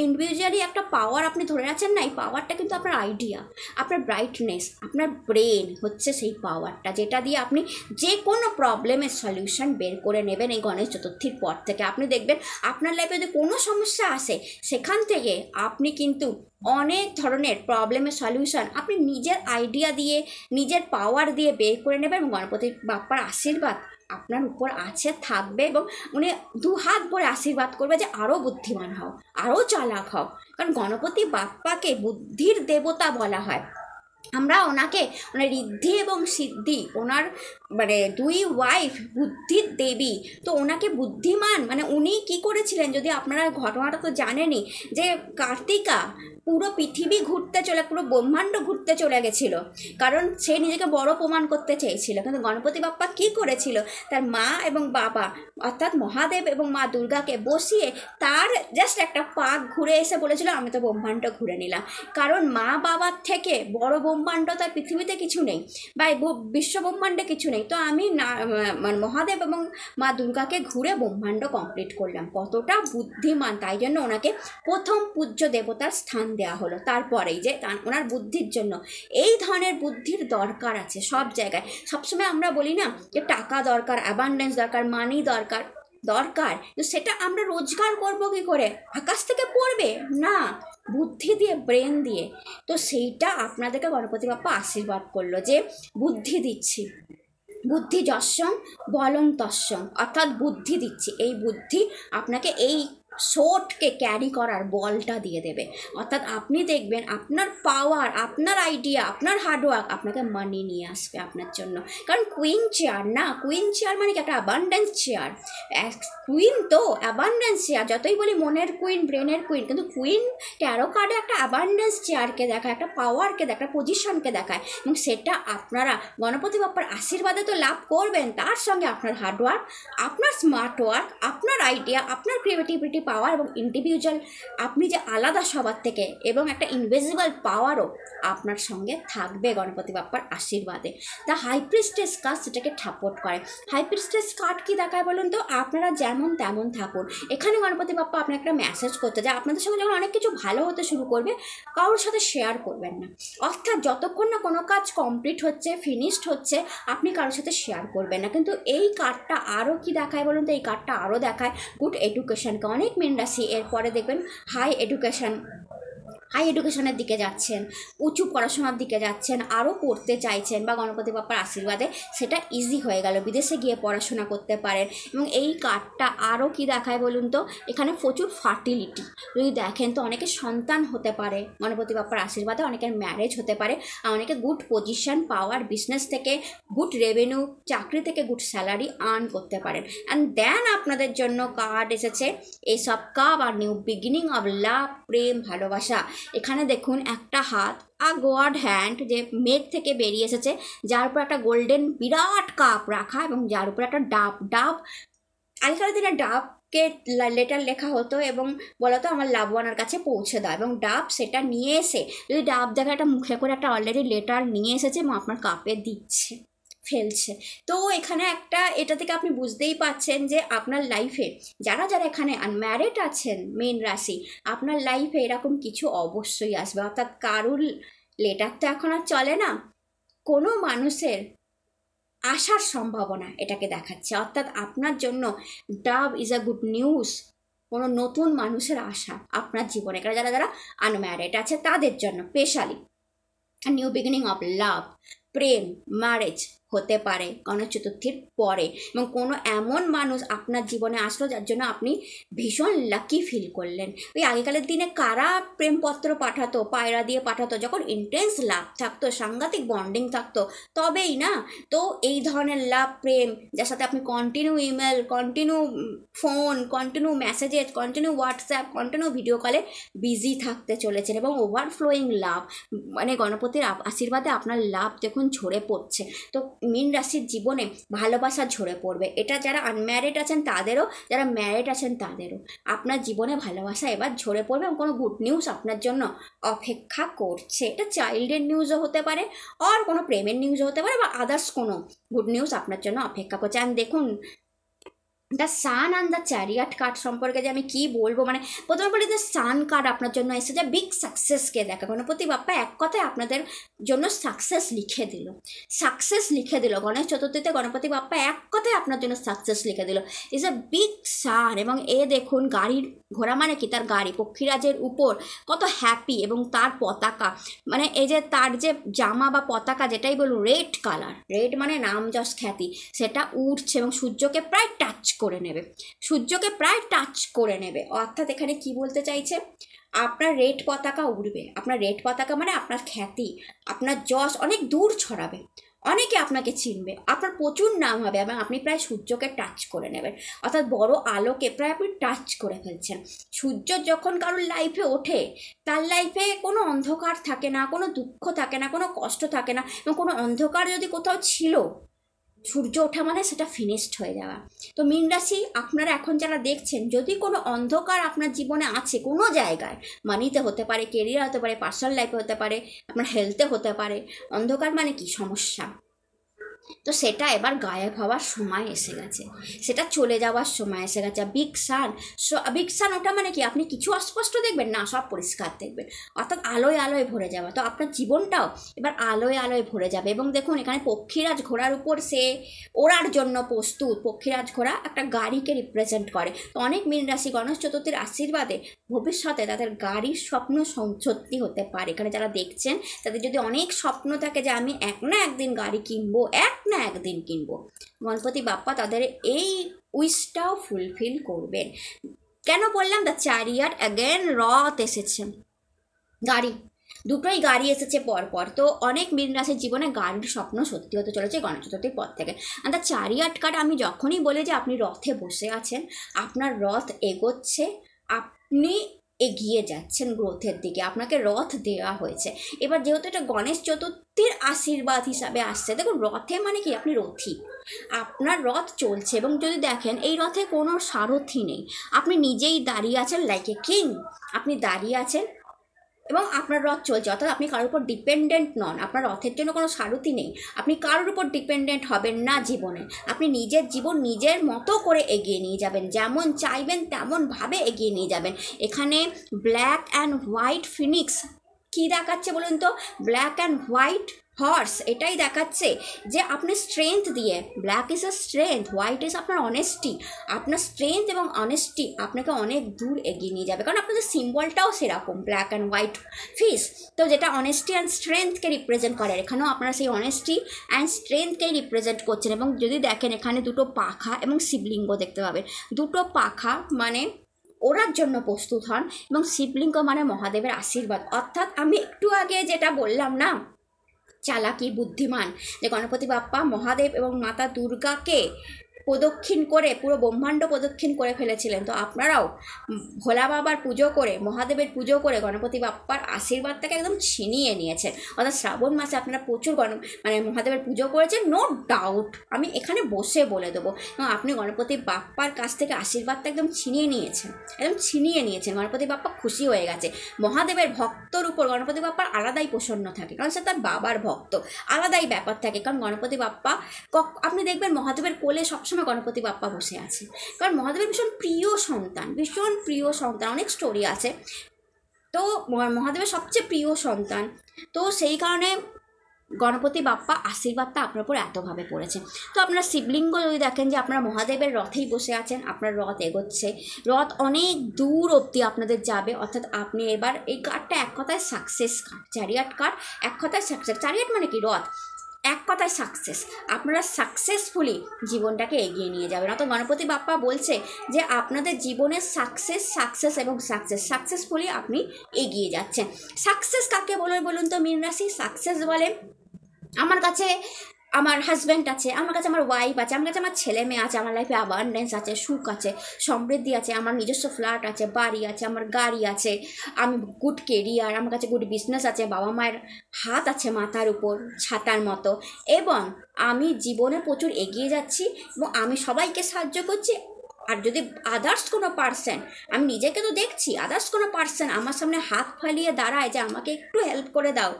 ইন্ডিভিজুয়ালি একটা পাওয়ার আপনি ধরে আছেন না, এই পাওয়ারটা কিন্তু আপনার আইডিয়া, আপনার ব্রাইটনেস, আপনার ব্রেন হচ্ছে সেই পাওয়ারটা, যেটা দিয়ে আপনি যে কোনো প্রবলেমের সলিউশন বের করে নেবেন। এই গণেশ চতুর্থীর পর থেকে আপনি দেখবেন আপনার লাইফে যদি কোনো সমস্যা আসে, সেখান থেকে আপনি কিন্তু অনেক ধরনের প্রবলেমের সলিউশন আপনি নিজের আইডিয়া দিয়ে, নিজের পাওয়ার দিয়ে বের করে নেবেন। এবং গণপতি বাপ্পার আশীর্বাদ আপনার উপর আছে, থাকবে। এবং উনি দু হাত ভরে আশীর্বাদ করবে যে আরও বুদ্ধিমান হও, আরও চালাক হও। কারণ গণপতি বাপ্পাকে বুদ্ধির দেবতা বলা হয়। আমরা ওনাকে, ওনার ঋদ্ধি এবং সিদ্ধি, ওনার মানে দুই ওয়াইফ বুদ্ধির দেবী। তো ওনাকে বুদ্ধিমান, মানে উনি কি করেছিলেন, যদি আপনারা ঘটনাটা তো জানেনই, যে কার্তিকা পুরো পৃথিবী ঘুরতে চলে, পুরো ব্রহ্মাণ্ড ঘুরতে চলে গেছিল, কারণ সে নিজেকে বড় প্রমাণ করতে চেয়েছিল। কিন্তু গণপতি বাপ্পা কী করেছিল, তার মা এবং বাবা অর্থাৎ মহাদেব এবং মা দুর্গাকে বসিয়ে তার জাস্ট একটা পাক ঘুরে এসে বলেছিল আমি তো ব্রহ্মাণ্ড ঘুরে নিলাম। কারণ মা বাবার থেকে বড় ব্রহ্মাণ্ড তার পৃথিবীতে কিছু নেই, বা বিশ্ব ব্রহ্মাণ্ডে কিছু নেই। তো আমি না মানে মহাদেব এবং মা দুর্গাকে ঘুরে ব্রহ্মাণ্ড কমপ্লিট করলাম। কতটা বুদ্ধিমান, তাই জন্য ওনাকে প্রথম পূজ্য দেবতার স্থান দেওয়া হলো। তারপরেই যে ওনার বুদ্ধির জন্য, এই ধরনের বুদ্ধির দরকার আছে সব জায়গায়। সবসময় আমরা বলি না যে টাকা দরকার, অ্যাবান্ডেন্স দরকার, মানি দরকার, দরকার, তো সেটা আমরা রোজগার করবো কী করে? আকাশ থেকে পড়বে না, বুদ্ধি দিয়ে, ব্রেন দিয়ে। তো সেইটা আপনাদেরকে গণপতি বাপ্পা আশীর্বাদ করলো যে বুদ্ধি দিচ্ছি, বুদ্ধি যস্যং বলং তস্যং, অর্থাৎ বুদ্ধি দিচ্ছি, এই বুদ্ধি আপনাকে এই শোটকে ক্যারি করার বলটা দিয়ে দেবে। অর্থাৎ আপনি দেখবেন আপনার পাওয়ার, আপনার আইডিয়া, আপনার হার্ডওয়ার্ক আপনাকে মানি নিয়ে আসবে আপনার জন্য। কারণ কুইন চেয়ার না, কুইন চেয়ার মানে কি একটা অ্যাবান্ডেন্স চেয়ার, কুইন তো অ্যাবান্ডেন্স চেয়ার, যতই বলি মনের কুইন, ব্রেনের কুইন, কিন্তু কুইন ট্যারো কার্ডে একটা অ্যাবান্ডেন্স চেয়ারকে দেখায়, একটা পাওয়ারকে দেখায়, একটা পজিশনকে দেখায়। এবং সেটা আপনারা গণপতি বাপ্পার আশীর্বাদে তো লাভ করবেন, তার সঙ্গে আপনার হার্ডওয়ার্ক, আপনার স্মার্ট ওয়ার্ক, আপনার আইডিয়া, আপনার ক্রিয়েটিভিটি পাওয়ার এবং ইন্ডিভিজুয়াল আপনি যে আলাদা সবার থেকে, এবং একটা ইনভিজিবল পাওয়ারও আপনার সঙ্গে থাকবে গণপতি বাপ্পার আশীর্বাদে। দ্য হাই প্রিস্টেস কার্ড সেটাকে সাপোর্ট করে। হাই প্রিস্টেস কার্ড কী দেখায় বলুন তো? আপনারা যেমন তেমন থাকুন। এখানে গণপতি বাপ্পা আপনাকে একটা মেসেজ করতে যায়, আপনাদের সঙ্গে যখন অনেক কিছু ভালো হতে শুরু করবে, কারোর সাথে শেয়ার করবেন না। অর্থাৎ যতক্ষণ না কোনো কাজ কমপ্লিট হচ্ছে, ফিনিশড হচ্ছে, আপনি কারোর সাথে শেয়ার করবেন না। কিন্তু এই কার্ডটা আরও কী দেখায় বলুন তো? এই কার্ডটা আরও দেখায় গুড এডুকেশনকে। অনেক মেন্ডাসি এরপরে দেখবেন হাই এডুকেশন, হাই এডুকেশনের দিকে যাচ্ছেন, উঁচু পড়াশোনার দিকে যাচ্ছেন, আরও পড়তে চাইছেন, বা গণপতি বাপ্পার আশীর্বাদে সেটা ইজি হয়ে গেল, বিদেশে গিয়ে পড়াশোনা করতে পারেন। এবং এই কার্ডটা আরও কি দেখায় বলুন তো? এখানে প্রচুর ফার্টিলিটি যদি দেখেন তো অনেকের সন্তান হতে পারে গণপতি বাপ্পার আশীর্বাদে, অনেকের ম্যারেজ হতে পারে, আর অনেকে গুড পজিশন, পাওয়ার, বিজনেস থেকে গুড রেভিনিউ, চাকরি থেকে গুড স্যালারি আর্ন করতে পারেন। অ্যান্ড দেন আপনাদের জন্য কার্ড এসেছে এইসব কাপ আর নিউ বিগিনিং অব লাভ, প্রেম, ভালোবাসা। এখানে দেখুন একটা হাত, আ গড হ্যান্ড, যে মেঘ থেকে বেরিয়ে এসেছে, যার উপর একটা গোল্ডেন বিরাট কাপ রাখা এবং যার উপর একটা ডাব। ডাব আগেকার দিনে ডাবকে লেটার লেখা হতো এবং বলা হতো আমার লাভওয়ানার কাছে পৌঁছে দাও, এবং ডাব সেটা নিয়ে এসে যদি ডাব দেখা একটা মুখে করে একটা অলরেডি লেটার নিয়ে এসেছে এবং আপনার কাপে দিচ্ছে, ফেলছে। তো এখানে একটা, এটা থেকে আপনি বুঝতেই পাচ্ছেন যে আপনার লাইফে যারা যারা এখানে আনম্যারিড আছেন মেন রাশি, আপনার লাইফে এরকম কিছু অবশ্যই আসবে। অর্থাৎ কারুর লেটার তো এখন আর চলে না, কোনো মানুষের আসার সম্ভাবনা এটাকে দেখাচ্ছে। অর্থাৎ আপনার জন্য ডাব ইজ আ গুড নিউজ, কোনো নতুন মানুষের আশা আপনার জীবনে, কারণ যারা যারা আনম্যারিড আছে তাদের জন্য specially. New beginning of love, প্রেম, ম্যারেজ হতে পারে গণেশ চতুর্থীর পরে, এবং কোনো এমন মানুষ আপনার জীবনে আসলো যার জন্য আপনি ভীষণ লাকি ফিল করলেন। ওই আগেকালের দিনে কারা প্রেমপত্র পাঠাতো? পায়রা দিয়ে পাঠাতো, যখন ইন্টেন্স লাভ থাকতো, সাংঘাতিক বন্ডিং থাকতো, তবেই না। তো এই ধরনের লাভ, প্রেম, যার সাথে আপনি continue email, continue phone, continue messages, continue WhatsApp, continue video কলে বিজি থাকতে চলেছেন, এবং ওভারফ্লোয়িং লাভ, মানে গণপতির আশীর্বাদে আপনার লাভ দেখুন ঝরে পড়ছে। তো মীন রাশির জীবনে ভালোবাসা ঝরে পড়বে, এটা যারা আনম্যারিড আছেন তাদেরও, যারা ম্যারিড আছেন তাদেরও। আপনার জীবনে ভালোবাসা এবার ঝরে পড়বে এবং কোনো গুড নিউজ আপনার জন্য অপেক্ষা করছে। এটা চাইল্ডের নিউজও হতে পারে, আর কোনো প্রেমের নিউজও হতে পারে, বা আদার্স কোনো গুড নিউজ আপনার জন্য অপেক্ষা করছে। আমি দেখুন the sun and the chariot card সম্পর্কে যে আমি কী বলবো, মানে প্রথমে বলি যে সান কার্ড আপনার জন্য এসে যে বিগ সাকসেসকে দেখা। গণপতি বাপ্পা এক কথায় আপনাদের জন্য সাকসেস লিখে দিল, সাকসেস লিখে দিল। গণেশ চতুর্থীতে গণপতি বাপ্পা এক কথায় আপনার জন্য সাকসেস লিখে দিল, ইজ এ বিগ সান। এবং এ দেখুন গাড়ির ঘোড়া মানে কি? তার গাড়ি পক্ষীরাজের উপর কত হ্যাপি, এবং তার পতাকা মানে এই যে তার যে জামা বা পতাকা যেটাই বলুন, রেড কালার, রেড মানে নাম যশ খ্যাতি, সেটা উঠছে এবং সূর্যকে প্রায় টাচ করে নেবে, সূর্যকে প্রায় টাচ করে নেবে। অর্থাৎ এখানে কি বলতে চাইছে? আপনার রেড পতাকা উড়বে, আপনার রেড পতাকা মানে আপনার খ্যাতি, আপনার যশ অনেক দূর ছড়াবে, অনেকে আপনাকে চিনবে, আপনার প্রচুর নাম হবে, এবং আপনি প্রায় সূর্যকে টাচ করে নেবেন। অর্থাৎ বড় আলোকে প্রায় আপনি টাচ করে ফেলছেন। সূর্য যখন কারোর লাইফে ওঠে, তার লাইফে কোনো অন্ধকার থাকে না, কোনো দুঃখ থাকে না, কোনো কষ্ট থাকে না, এবং কোনো অন্ধকার যদি কোথাও ছিল, সূর্য ওঠা মানে সেটা ফিনিশড হয়ে যাওয়া। তো মীন রাশি আপনারা এখন যারা দেখছেন, যদি কোনো অন্ধকার আপনার জীবনে আছে কোনো জায়গায়, মানিতে হতে পারে, কেরিয়ার হতে পারে, পার্সোনাল লাইফে হতে পারে, আপনার হেলথে হতে পারে, অন্ধকার মানে কি? সমস্যা। তো সেটা এবার গায়েব হওয়ার সময় এসে গেছে, সেটা চলে যাওয়ার সময় এসে গেছে। বিগ সান ওটা মানে কি, আপনি কিছু অস্পষ্ট দেখবেন না, সব পরিষ্কার দেখবেন, অর্থাৎ আলোয় আলোয় ভরে যাওয়া। তো আপনার জীবনটাও এবার আলোয় আলোয় ভরে যাবে। এবং দেখুন এখানে পক্ষীরাজ ঘোড়ার উপর সে ওড়ার জন্য প্রস্তুত। পক্ষীরাজ ঘোড়া একটা গাড়িকে রিপ্রেজেন্ট করে। তো অনেক মীন রাশি গণেশ চতুর্থীর আশীর্বাদে ভবিষ্যতে তাদের গাড়ির স্বপ্ন সত্যি হতে পারে। এখানে যারা দেখছেন তাদের যদি অনেক স্বপ্ন থাকে যে আমি এক না একদিন গাড়ি কিনবো, এক না একদিন কিনবো, গণপতি বাপ্পা তাদের এই উইশটাও ফুলফিল করবেন। কেন বললাম, দ্য চ্যারিয়ট অ্যাগেন, রথ এসেছে, গাড়ি, দুটোই গাড়ি এসেছে পরপর। তো অনেক মীন রাশির জীবনে গাড়ির স্বপ্ন সত্যি হতে চলেছে গণেশ চতুর্থীর পর থেকে। আর দ্য চ্যারিয়ট কার্ড, আমি যখনই বলি যে আপনি রথে বসে আছেন, আপনার রথ এগোচ্ছে, আপনি এগিয়ে যাচ্ছেন গ্রোথের দিকে, আপনাকে রথ দেওয়া হয়েছে। এবার যেহেতু এটা গণেশ চতুর্থীর আশীর্বাদ হিসাবে আসছে, দেখুন রথে মানে কি, আপনি রথী, আপনার রথ চলছে। এবং যদি দেখেন এই রথে কোনো সারথি নেই, আপনি নিজেই দাঁড়িয়ে আছেন, লাইক এ কিং আপনি দাঁড়িয়ে আছেন এবং আপনার রথ চলছে, অর্থাৎ আপনি কারোর উপর ডিপেন্ডেন্ট নন, আপনার রথের জন্য কোনো সারথি নেই, আপনি কারোর উপর ডিপেন্ডেন্ট হবেন না জীবনে। আপনি নিজের জীবন নিজের মতো করে এগিয়ে নিয়ে যাবেন, যেমন চাইবেন তেমনভাবে এগিয়ে নিয়ে যাবেন। এখানে ব্ল্যাক অ্যান্ড হোয়াইট ফিনিক্স কী দেখাচ্ছে বলুন তো, ব্ল্যাক অ্যান্ড হোয়াইট হর্স, এটাই দেখাচ্ছে যে আপনি স্ট্রেংথ দিয়ে, black is a strength, white is আপনার অনেস্টি, আপনার স্ট্রেংথ এবং অনেস্টি আপনাকে অনেক দূর এগিয়ে নিয়ে যাবে। কারণ আপনাদের সিম্বলটাও সেরকম, ব্ল্যাক অ্যান্ড হোয়াইট ফিশ, তো যেটা অনেস্টি অ্যান্ড স্ট্রেংথকে রিপ্রেজেন্ট করে। এখানেও আপনারা সেই অনেস্টি অ্যান্ড স্ট্রেংথকেই রিপ্রেজেন্ট করছেন। এবং যদি দেখেন এখানে দুটো পাখা এবং শিবলিঙ্গ দেখতে পাবেন। দুটো পাখা মানে ওড়ার জন্য প্রস্তুত হন এবং শিবলিঙ্গ মানে মহাদেবের আশীর্বাদ। অর্থাৎ আমি একটু আগে যেটা বললাম না, চালাকি, বুদ্ধিমান, যে গণপতি বাপ্পা মহাদেব এবং মাতা দুর্গাকে প্রদক্ষিণ করে, পুরো ব্রহ্মাণ্ড প্রদক্ষিণ করে ফেলেছিলেন। তো আপনারাও ভোলা বাবার পুজো করে, মহাদেবের পুজো করে গণপতি বাপ্পার আশীর্বাদটাকে একদম ছিনিয়ে নিয়েছেন। অর্থাৎ শ্রাবণ মাসে আপনারা প্রচুর মহাদেবের পুজো করেছেন, নো ডাউট, আমি এখানে বসে বলে দেবো। এবং আপনি গণপতি বাপ্পার কাছ থেকে আশীর্বাদটা একদম ছিনিয়ে নিয়েছেন, একদম ছিনিয়ে নিয়েছেন। গণপতি বাপ্পা খুশি হয়ে গেছে। মহাদেবের ভক্তর উপর গণপতি বাপ্পার আলাদাই প্রসন্ন থাকে, কারণ সে তার বাবার ভক্ত, আলাদাই ব্যাপার থাকে। কারণ গণপতি বাপ্পা, আপনি দেখবেন মহাদেবের কোলে সবসময় গণপতি বাপ্পা বসে আছে, কারণ মহাদেবের ভীষণ প্রিয় সন্তান, ভীষণ প্রিয় সন্তান, অনেক স্টোরি আছে। তো মহাদেবের সবচেয়ে প্রিয় সন্তান, তো সেই কারণে গণপতি বাপ্পা আশীর্বাদটা আপনার উপর এতভাবে পড়েছে। তো আপনারা শিবলিঙ্গ যদি দেখেন যে আপনারা মহাদেবের রথেই বসে আছেন, আপনার রথ এগোচ্ছে, রথ অনেক দূর অবধি আপনাদের যাবে। অর্থাৎ আপনি এবার এই কার্ডটা এক কথায় সাকসেস কার্ড, চ্যারিয়ট কার্ড এক কথায় সাকসেস। চ্যারিয়ট মানে কি, রথ, এক কথায় সাকসেস। আপনারা সাকসেসফুলি জীবনটাকে এগিয়ে নিয়ে যাবেন। অর্থাৎ গণপতি বাপ্পা বলছে যে আপনাদের জীবনে সাকসেস, সাকসেস এবং সাকসেস, সাকসেসফুলি আপনি এগিয়ে যাচ্ছেন। সাকসেস কাকে বলে বলুন তো মীন রাশি? সাকসেস বলে আমার কাছে আমার হাজব্যান্ড আছে, আমার কাছে আমার ওয়াইফ আছে, আমার কাছে আমার ছেলে মেয়ে আছে, আমার লাইফে অ্যাবান্ডেন্স আছে, সুখ আছে, সমৃদ্ধি আছে, আমার নিজস্ব ফ্ল্যাট আছে, বাড়ি আছে, আমার গাড়ি আছে, আমি গুড কেরিয়ার, আমার কাছে গুড বিজনেস আছে, বাবা মায়ের হাত আছে মাথার উপর ছাতার মতো, এবং আমি জীবনে প্রচুর এগিয়ে যাচ্ছি এবং আমি সবাইকে সাহায্য করছি। আর যদি আদার্স কোনো পার্সন, আমি নিজেকে তো দেখছি, আদার্স কোনো পার্সন আমার সামনে হাত ফালিয়ে দাঁড়ায় যে আমাকে একটু হেল্প করে দাও,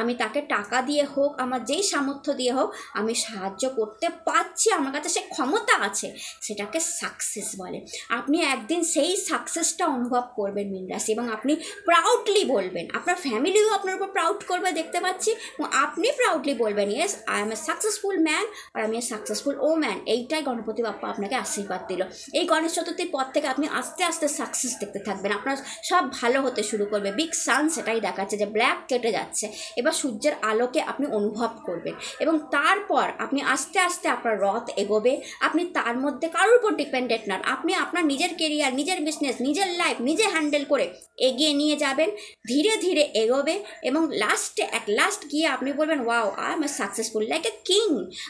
আমি তাকে টাকা দিয়ে হোক, আমার যেই সামর্থ্য দিয়ে হোক আমি সাহায্য করতে পারছি, আমার কাছে সে ক্ষমতা আছে, সেটাকে সাকসেস বলে। আপনি একদিন সেই সাকসেসটা অনুভব করবেন মীন রাশি, এবং আপনি প্রাউডলি বলবেন, আপনার ফ্যামিলিও আপনার উপর প্রাউড করবে দেখতে পাচ্ছি, এবং আপনি প্রাউডলি বলবেন yes I am a successful man, আর আমি এ সাকসেসফুল ও ম্যান। এইটাই গণপতি বাপ্পা আপনাকে আশীর্বাদ দিল। এই গণেশ চতুর্থীর পর থেকে আপনি আস্তে আস্তে সাকসেস দেখতে থাকবেন, আপনার সব ভালো হতে শুরু করবে। বিগ সান সেটাই দেখাচ্ছে, যে ব্ল্যাক কেটে যাচ্ছে, এবার সূর্যের আলোকে আপনি অনুভব করবেন এবং তারপর আপনি আস্তে আস্তে আপনার রথ এগোবে। আপনি তার মধ্যে কারোর উপর ডিপেন্ডেন্ট নন, আপনি আপনার নিজের কেরিয়ার, নিজের বিজনেস, নিজের লাইফ নিজে হ্যান্ডেল করে এগিয়ে নিয়ে যাবেন, ধীরে ধীরে এগোবে এবং লাস্টে অ্যাট লাস্ট গিয়ে আপনি বলবেন wow I am successful, like a king.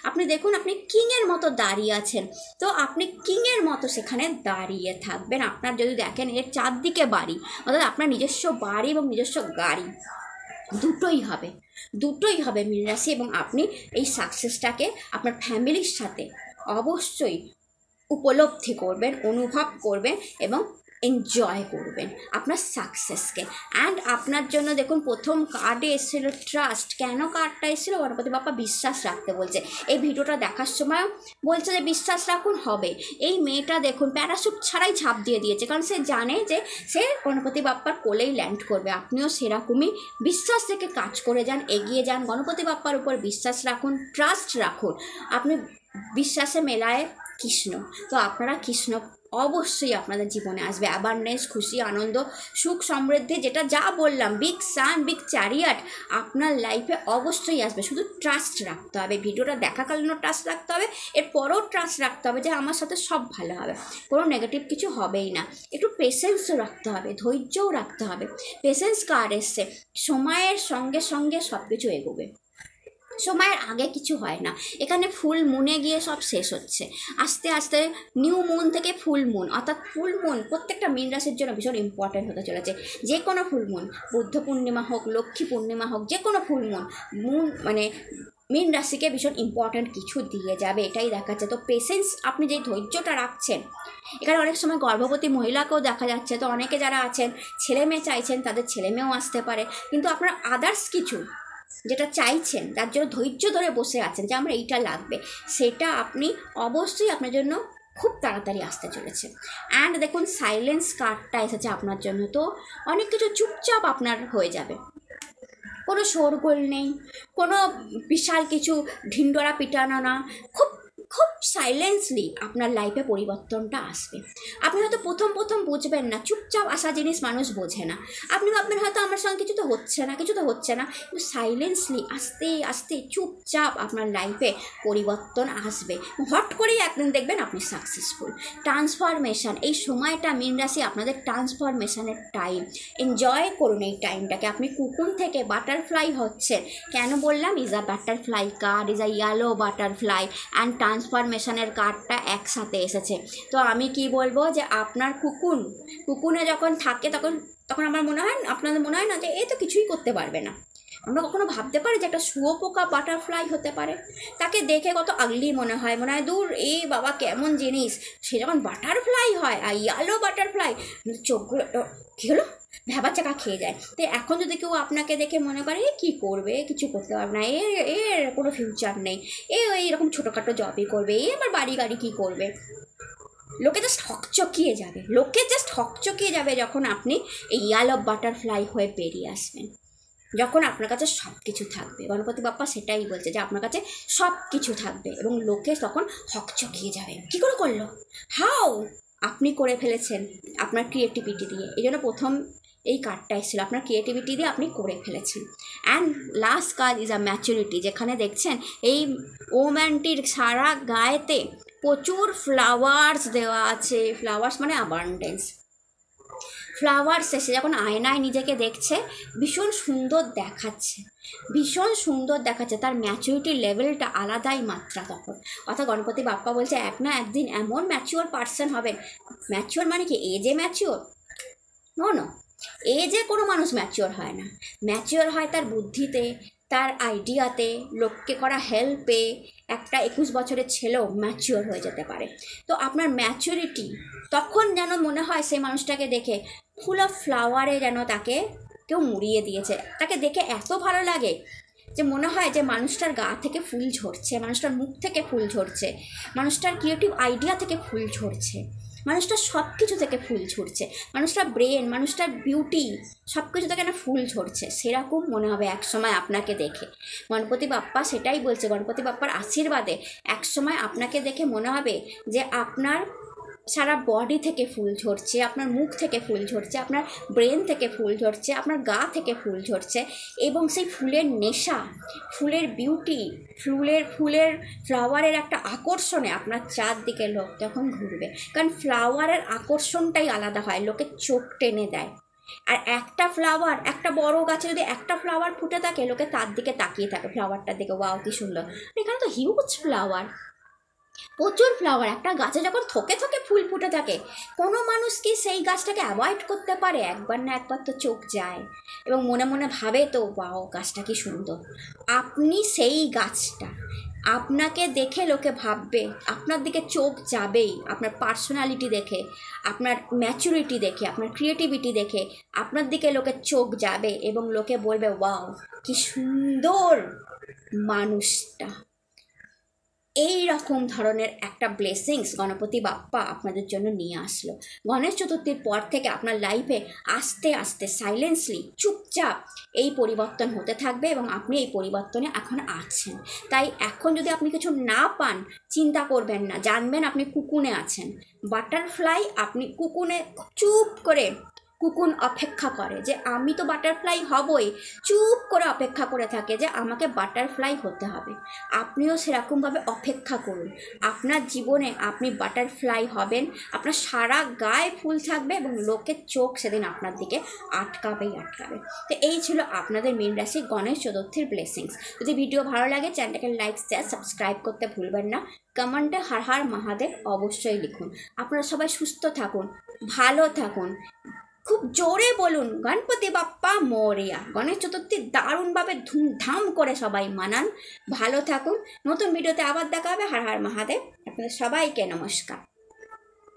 আপনি দেখুন আপনি কিংয়ের মতো দাঁড়িয়ে আছেন, তো আপনি কিংয়ের মতো সেখানে দাঁড়িয়ে থাকবেন। আপনার যদি দেখেন এর চারদিকে বাড়ি, অর্থাৎ আপনার নিজস্ব বাড়ি এবং নিজস্ব গাড়ি দুটোই হবে, দুটোই হবে মীন রাশি। এবং আপনি এই সাকসেসটাকে আপনার ফ্যামিলির সাথে অবশ্যই উপলব্ধি করবেন, অনুভব করবেন এবং এনজয় করবেন আপনার সাকসেসকে। অ্যান্ড আপনার জন্য দেখুন প্রথম কার্ডে এসেছিল ট্রাস্ট। কেন কার্ডটা এসেছিল? গণপতি বাপ্পা বিশ্বাস রাখতে বলছে। এই ভিডিওটা দেখার সময় বলছে যে বিশ্বাস রাখুন, হবে। এই মেয়েটা দেখুন প্যারাসুট ছাড়াই ঝাঁপ দিয়ে দিয়েছে, কারণ সে জানে যে সে গণপতি বাপ্পার কোলেই ল্যান্ড করবে। আপনিও সেরকমই বিশ্বাস থেকে কাজ করে যান, এগিয়ে যান। গণপতি বাপ্পার উপর বিশ্বাস রাখুন, ট্রাস্ট রাখুন। আপনি বিশ্বাসে মেলায় কৃষ্ণ, তো আপনারা কৃষ্ণ অবশ্যই আপনাদের জীবনে আসবে। অ্যাবান্ডেন্স, খুশি, আনন্দ, সুখ, সমৃদ্ধি, যেটা যা বললাম, বিগ সান, বিগ চ্যারিয়াট আপনার লাইফে অবশ্যই আসবে। শুধু ট্রাস্ট রাখতে হবে, ভিডিওটা দেখাকালীনও ট্রাস্ট রাখতে হবে, এরপরও ট্রাস্ট রাখতে হবে যে আমার সাথে সব ভালো হবে, কোনো নেগেটিভ কিছু হবেই না। একটু পেশেন্সও রাখতে হবে, ধৈর্যও রাখতে হবে। পেশেন্স কার এসছে? সময়ের সঙ্গে সঙ্গে সব কিছু এগোবে, সময়ের আগে কিছু হয় না। এখানে ফুল মুনে গিয়ে সব শেষ হচ্ছে, আস্তে আস্তে নিউ মুন থেকে ফুল মুন, অর্থাৎ ফুল মুন প্রত্যেকটা মীন রাশির জন্য ভীষণ ইম্পর্ট্যান্ট হতে চলেছে। যে কোনো ফুল মুন, বুদ্ধ পূর্ণিমা হোক, লক্ষ্মী পূর্ণিমা হোক, যে কোনো ফুল মুন মানে মীন রাশিকে ভীষণ ইম্পর্ট্যান্ট কিছু দিয়ে যাবে, এটাই দেখাচ্ছে। তো পেশেন্স, আপনি যে ধৈর্যটা রাখছেন, এখানে অনেক সময় গর্ভবতী মহিলাকেও দেখা যাচ্ছে। তো অনেকে যারা আছেন ছেলে মেয়ে চাইছেন, তাদের ছেলে মেয়েও আসতে পারে, কিন্তু আপনার আদার্স কিছু যেটা চাইছেন তার জন্য ধৈর্য ধরে বসে আছেন যে আমার এইটা লাগবে, সেটা আপনি অবশ্যই আপনার জন্য খুব তাড়াতাড়ি আসতে চলেছে। অ্যান্ড দেখুন সাইলেন্স কার্ডটা এসেছে আপনার জন্য। তো অনেক কিছু চুপচাপ আপনার হয়ে যাবে, কোনো শোরগোল নেই, কোনো বিশাল কিছু ঢিন্ডরা পিটানো না, খুব খুব সাইলেন্সলি আপনার লাইফে পরিবর্তনটা আসবে। আপনি হয়তো প্রথম বুঝবেন না, চুপচাপ আসা জিনিস মানুষ বোঝে না। আপনি ভাববেন হয়তো আমার সঙ্গে কিছু তো হচ্ছে না, কিন্তু সাইলেন্সলি আস্তে আস্তে চুপচাপ আপনার লাইফে পরিবর্তন আসবে। হট করেই আপনি দেখবেন আপনি সাকসেসফুল। ট্রান্সফরমেশান, এই সময়টা মীন রাশি আপনাদের ট্রান্সফরমেশানের টাইম। এনজয় করুন এই টাইমটাকে। আপনি কুকুন থেকে বাটারফ্লাই হচ্ছেন। কেন বললাম? Is a butterfly card, is a yellow butterfly and ট্রান্সফরমেশনের কার্ডটা একসাথে এসেছে। তো আমি কি বলবো যে আপনার কুকুনে যখন থাকে তখন আমার মনে হয়, আপনাদের মনে হয় না যে এ তো কিছুই করতে পারবে না। আমরা কখনো ভাবতে পারি যে একটা শুয়োপোকা বাটারফ্লাই হতে পারে, তাকে দেখে কত আগলি মনে হয় দূর এ বাবা কেমন জিনিস। সে যখন বাটারফ্লাই হয়, আর ইয়েলো বাটারফ্লাই, চোখগুলো কী হলো, ভ্যাবা চাকা খেয়ে যায়। তো এখন যদি কেউ আপনাকে দেখে মনে করে এ কী করবে, কিছু করতে পারবে না, এর কোনো ফিউচার নেই, এইরকম ছোটোখাটো জবই করবে, এ আবার বাড়ি গাড়ি কী করবে, লোকে জাস্ট হকচকিয়ে যাবে। যখন আপনি এই ইয়েলো বাটারফ্লাই হয়ে বেরিয়ে আসবেন, যখন আপনার কাছে সব কিছু থাকবে। গণপতি বাপ্পা সেটাই বলছে যে আপনার কাছে সব কিছু থাকবে, এবং লোকে তখন হকচকিয়ে যাবে, কী করে করলো, হাও আপনি করে ফেলেছেন আপনার ক্রিয়েটিভিটি দিয়ে। এই জন্য প্রথম এই কার্ডটা এসেছিলো, আপনার ক্রিয়েটিভিটি দিয়ে আপনি করে ফেলেছেন। And last card is a maturity, যেখানে দেখছেন এই ওম্যানটির সারা গায়েতে প্রচুর ফ্লাওয়ার্স দেওয়া আছে। ফ্লাওয়ার্স মানে অ্যাবান্ডেন্স। ফ্লাওয়ার্স এসে যখন আয়নায় নিজেকে দেখছে, ভীষণ সুন্দর দেখাচ্ছে। তার ম্যাচুরিটির লেভেলটা আলাদাই মাত্রা তখন। অর্থাৎ গণপতি বাপ্পা বলছে এক না একদিন এমন ম্যাচিওর পার্সন হবেন। ম্যাচিওর মানে কি? এ যে ম্যাচিওর না, এ যে কোনো মানুষ ম্যাচিওর হয় না। ম্যাচিওর হয় তার বুদ্ধিতে, তার আইডিয়াতে, লোককে করা হেল্পে। একটা 21 বছরের ছেলেও ম্যাচিওর হয়ে যেতে পারে। তো আপনার ম্যাচুরিটি তখন যেন মনে হয় সেই মানুষটাকে দেখে ফুল অফ ফ্লাওয়ারে যেন তাকে কেউ মুড়িয়ে দিয়েছে। তাকে দেখে এত ভালো লাগে যে মনে হয় যে মানুষটার গা থেকে ফুল ঝরছে, মানুষটার মুখ থেকে ফুল ঝরছে, মানুষটার ক্রিয়েটিভ আইডিয়া থেকে ফুল ঝরছে, মানুষটার সব কিছু থেকে ফুল ঝরছে, মানুষটার ব্রেন, মানুষটার বিউটি, সব কিছু থেকে না ফুল ঝরছে, সেরকম মনে হবে একসময় আপনাকে দেখে। গণপতি বাপ্পা সেটাই বলছে। গণপতি বাপ্পার আশীর্বাদে একসময় আপনাকে দেখে মনে হবে যে আপনার সারা বডি থেকে ফুল ঝরছে, আপনার মুখ থেকে ফুল ঝরছে, আপনার ব্রেন থেকে ফুল ঝরছে, আপনার গা থেকে ফুল ঝরছে। এবং সেই ফুলের নেশা, ফুলের বিউটি, ফুলের ফ্লাওয়ারের একটা আকর্ষণে আপনার চারদিকে লোক তখন ঘুরবে। কারণ ফ্লাওয়ারের আকর্ষণটাই আলাদা হয়, লোকে চোখ টেনে দেয়। আর একটা ফ্লাওয়ার, একটা বড় গাছে যদি একটা ফ্লাওয়ার ফুটে থাকে, লোকে তার দিকে তাকিয়ে থাকে, ফ্লাওয়ারটার দিকে, ওয়াও কি সুন্দর, এখানে তো হিউজ ফ্লাওয়ার, প্রচুর ফ্লাওয়ার। একটা গাছে যখন থোকে থোকে ফুল ফুটে থাকে, কোনো মানুষ কি সেই গাছটাকে অ্যাভয়েড করতে পারে? একবার না একবার তো চোখ যায়, এবং মনে মনে ভাবে তো বাও গাছটা কি সুন্দর। আপনি সেই গাছটা, আপনাকে দেখে লোকে ভাববে, আপনার দিকে চোখ যাবেই, আপনার পার্সোনালিটি দেখে, আপনার ম্যাচুরিটি দেখে, আপনার ক্রিয়েটিভিটি দেখে আপনার দিকে লোকের চোখ যাবে এবং লোকে বলবে, ওয়াও কি সুন্দর মানুষটা। এই রকম ধরনের একটা ব্লেসিংস গণপতি বাপ্পা আপনাদের জন্য নিয়ে আসলো। গণেশ চতুর্থীর পর থেকে আপনার লাইফে আস্তে আস্তে সাইলেন্সলি চুপচাপ এই পরিবর্তন হতে থাকবে এবং আপনি এই পরিবর্তনে এখন আছেন। তাই এখন যদি আপনি কিছু না পান চিন্তা করবেন না, জানবেন আপনি কুকুনে আছেন। বাটারফ্লাই আপনি কুকুনে চুপ করে, কুকুন অপেক্ষা করে যে আমি তো বাটারফ্লাই হবই, চুপ করে অপেক্ষা করে থাকে যে আমাকে বাটারফ্লাই হতে হবে। আপনিও সেরকমভাবে অপেক্ষা করুন, আপনার জীবনে আপনি বাটারফ্লাই হবেন, আপনার সারা গায়ে ফুল থাকবে এবং লোকের চোখ সেদিন আপনার দিকে আটকাবে। তো এই ছিল আপনাদের মীন রাশি গণেশ চতুর্থীর ব্লেসিংস। যদি ভিডিও ভালো লাগে চ্যানেলটাকে লাইক, শেয়ার, সাবস্ক্রাইব করতে ভুলবেন না। কমেন্টে হর হর মহাদেব অবশ্যই লিখুন। আপনারা সবাই সুস্থ থাকুন, ভালো থাকুন, খুব জোরে বলুন গণপতি বাপ্পা মোরিয়া। গণেশ চতুর্থী দারুণভাবে ধুমধাম করে সবাই মানান। ভালো থাকুন। নতুন ভিডিওতে আবার দেখা হবে। হর হর মহাদেব। আপনাদের সবাইকে নমস্কার।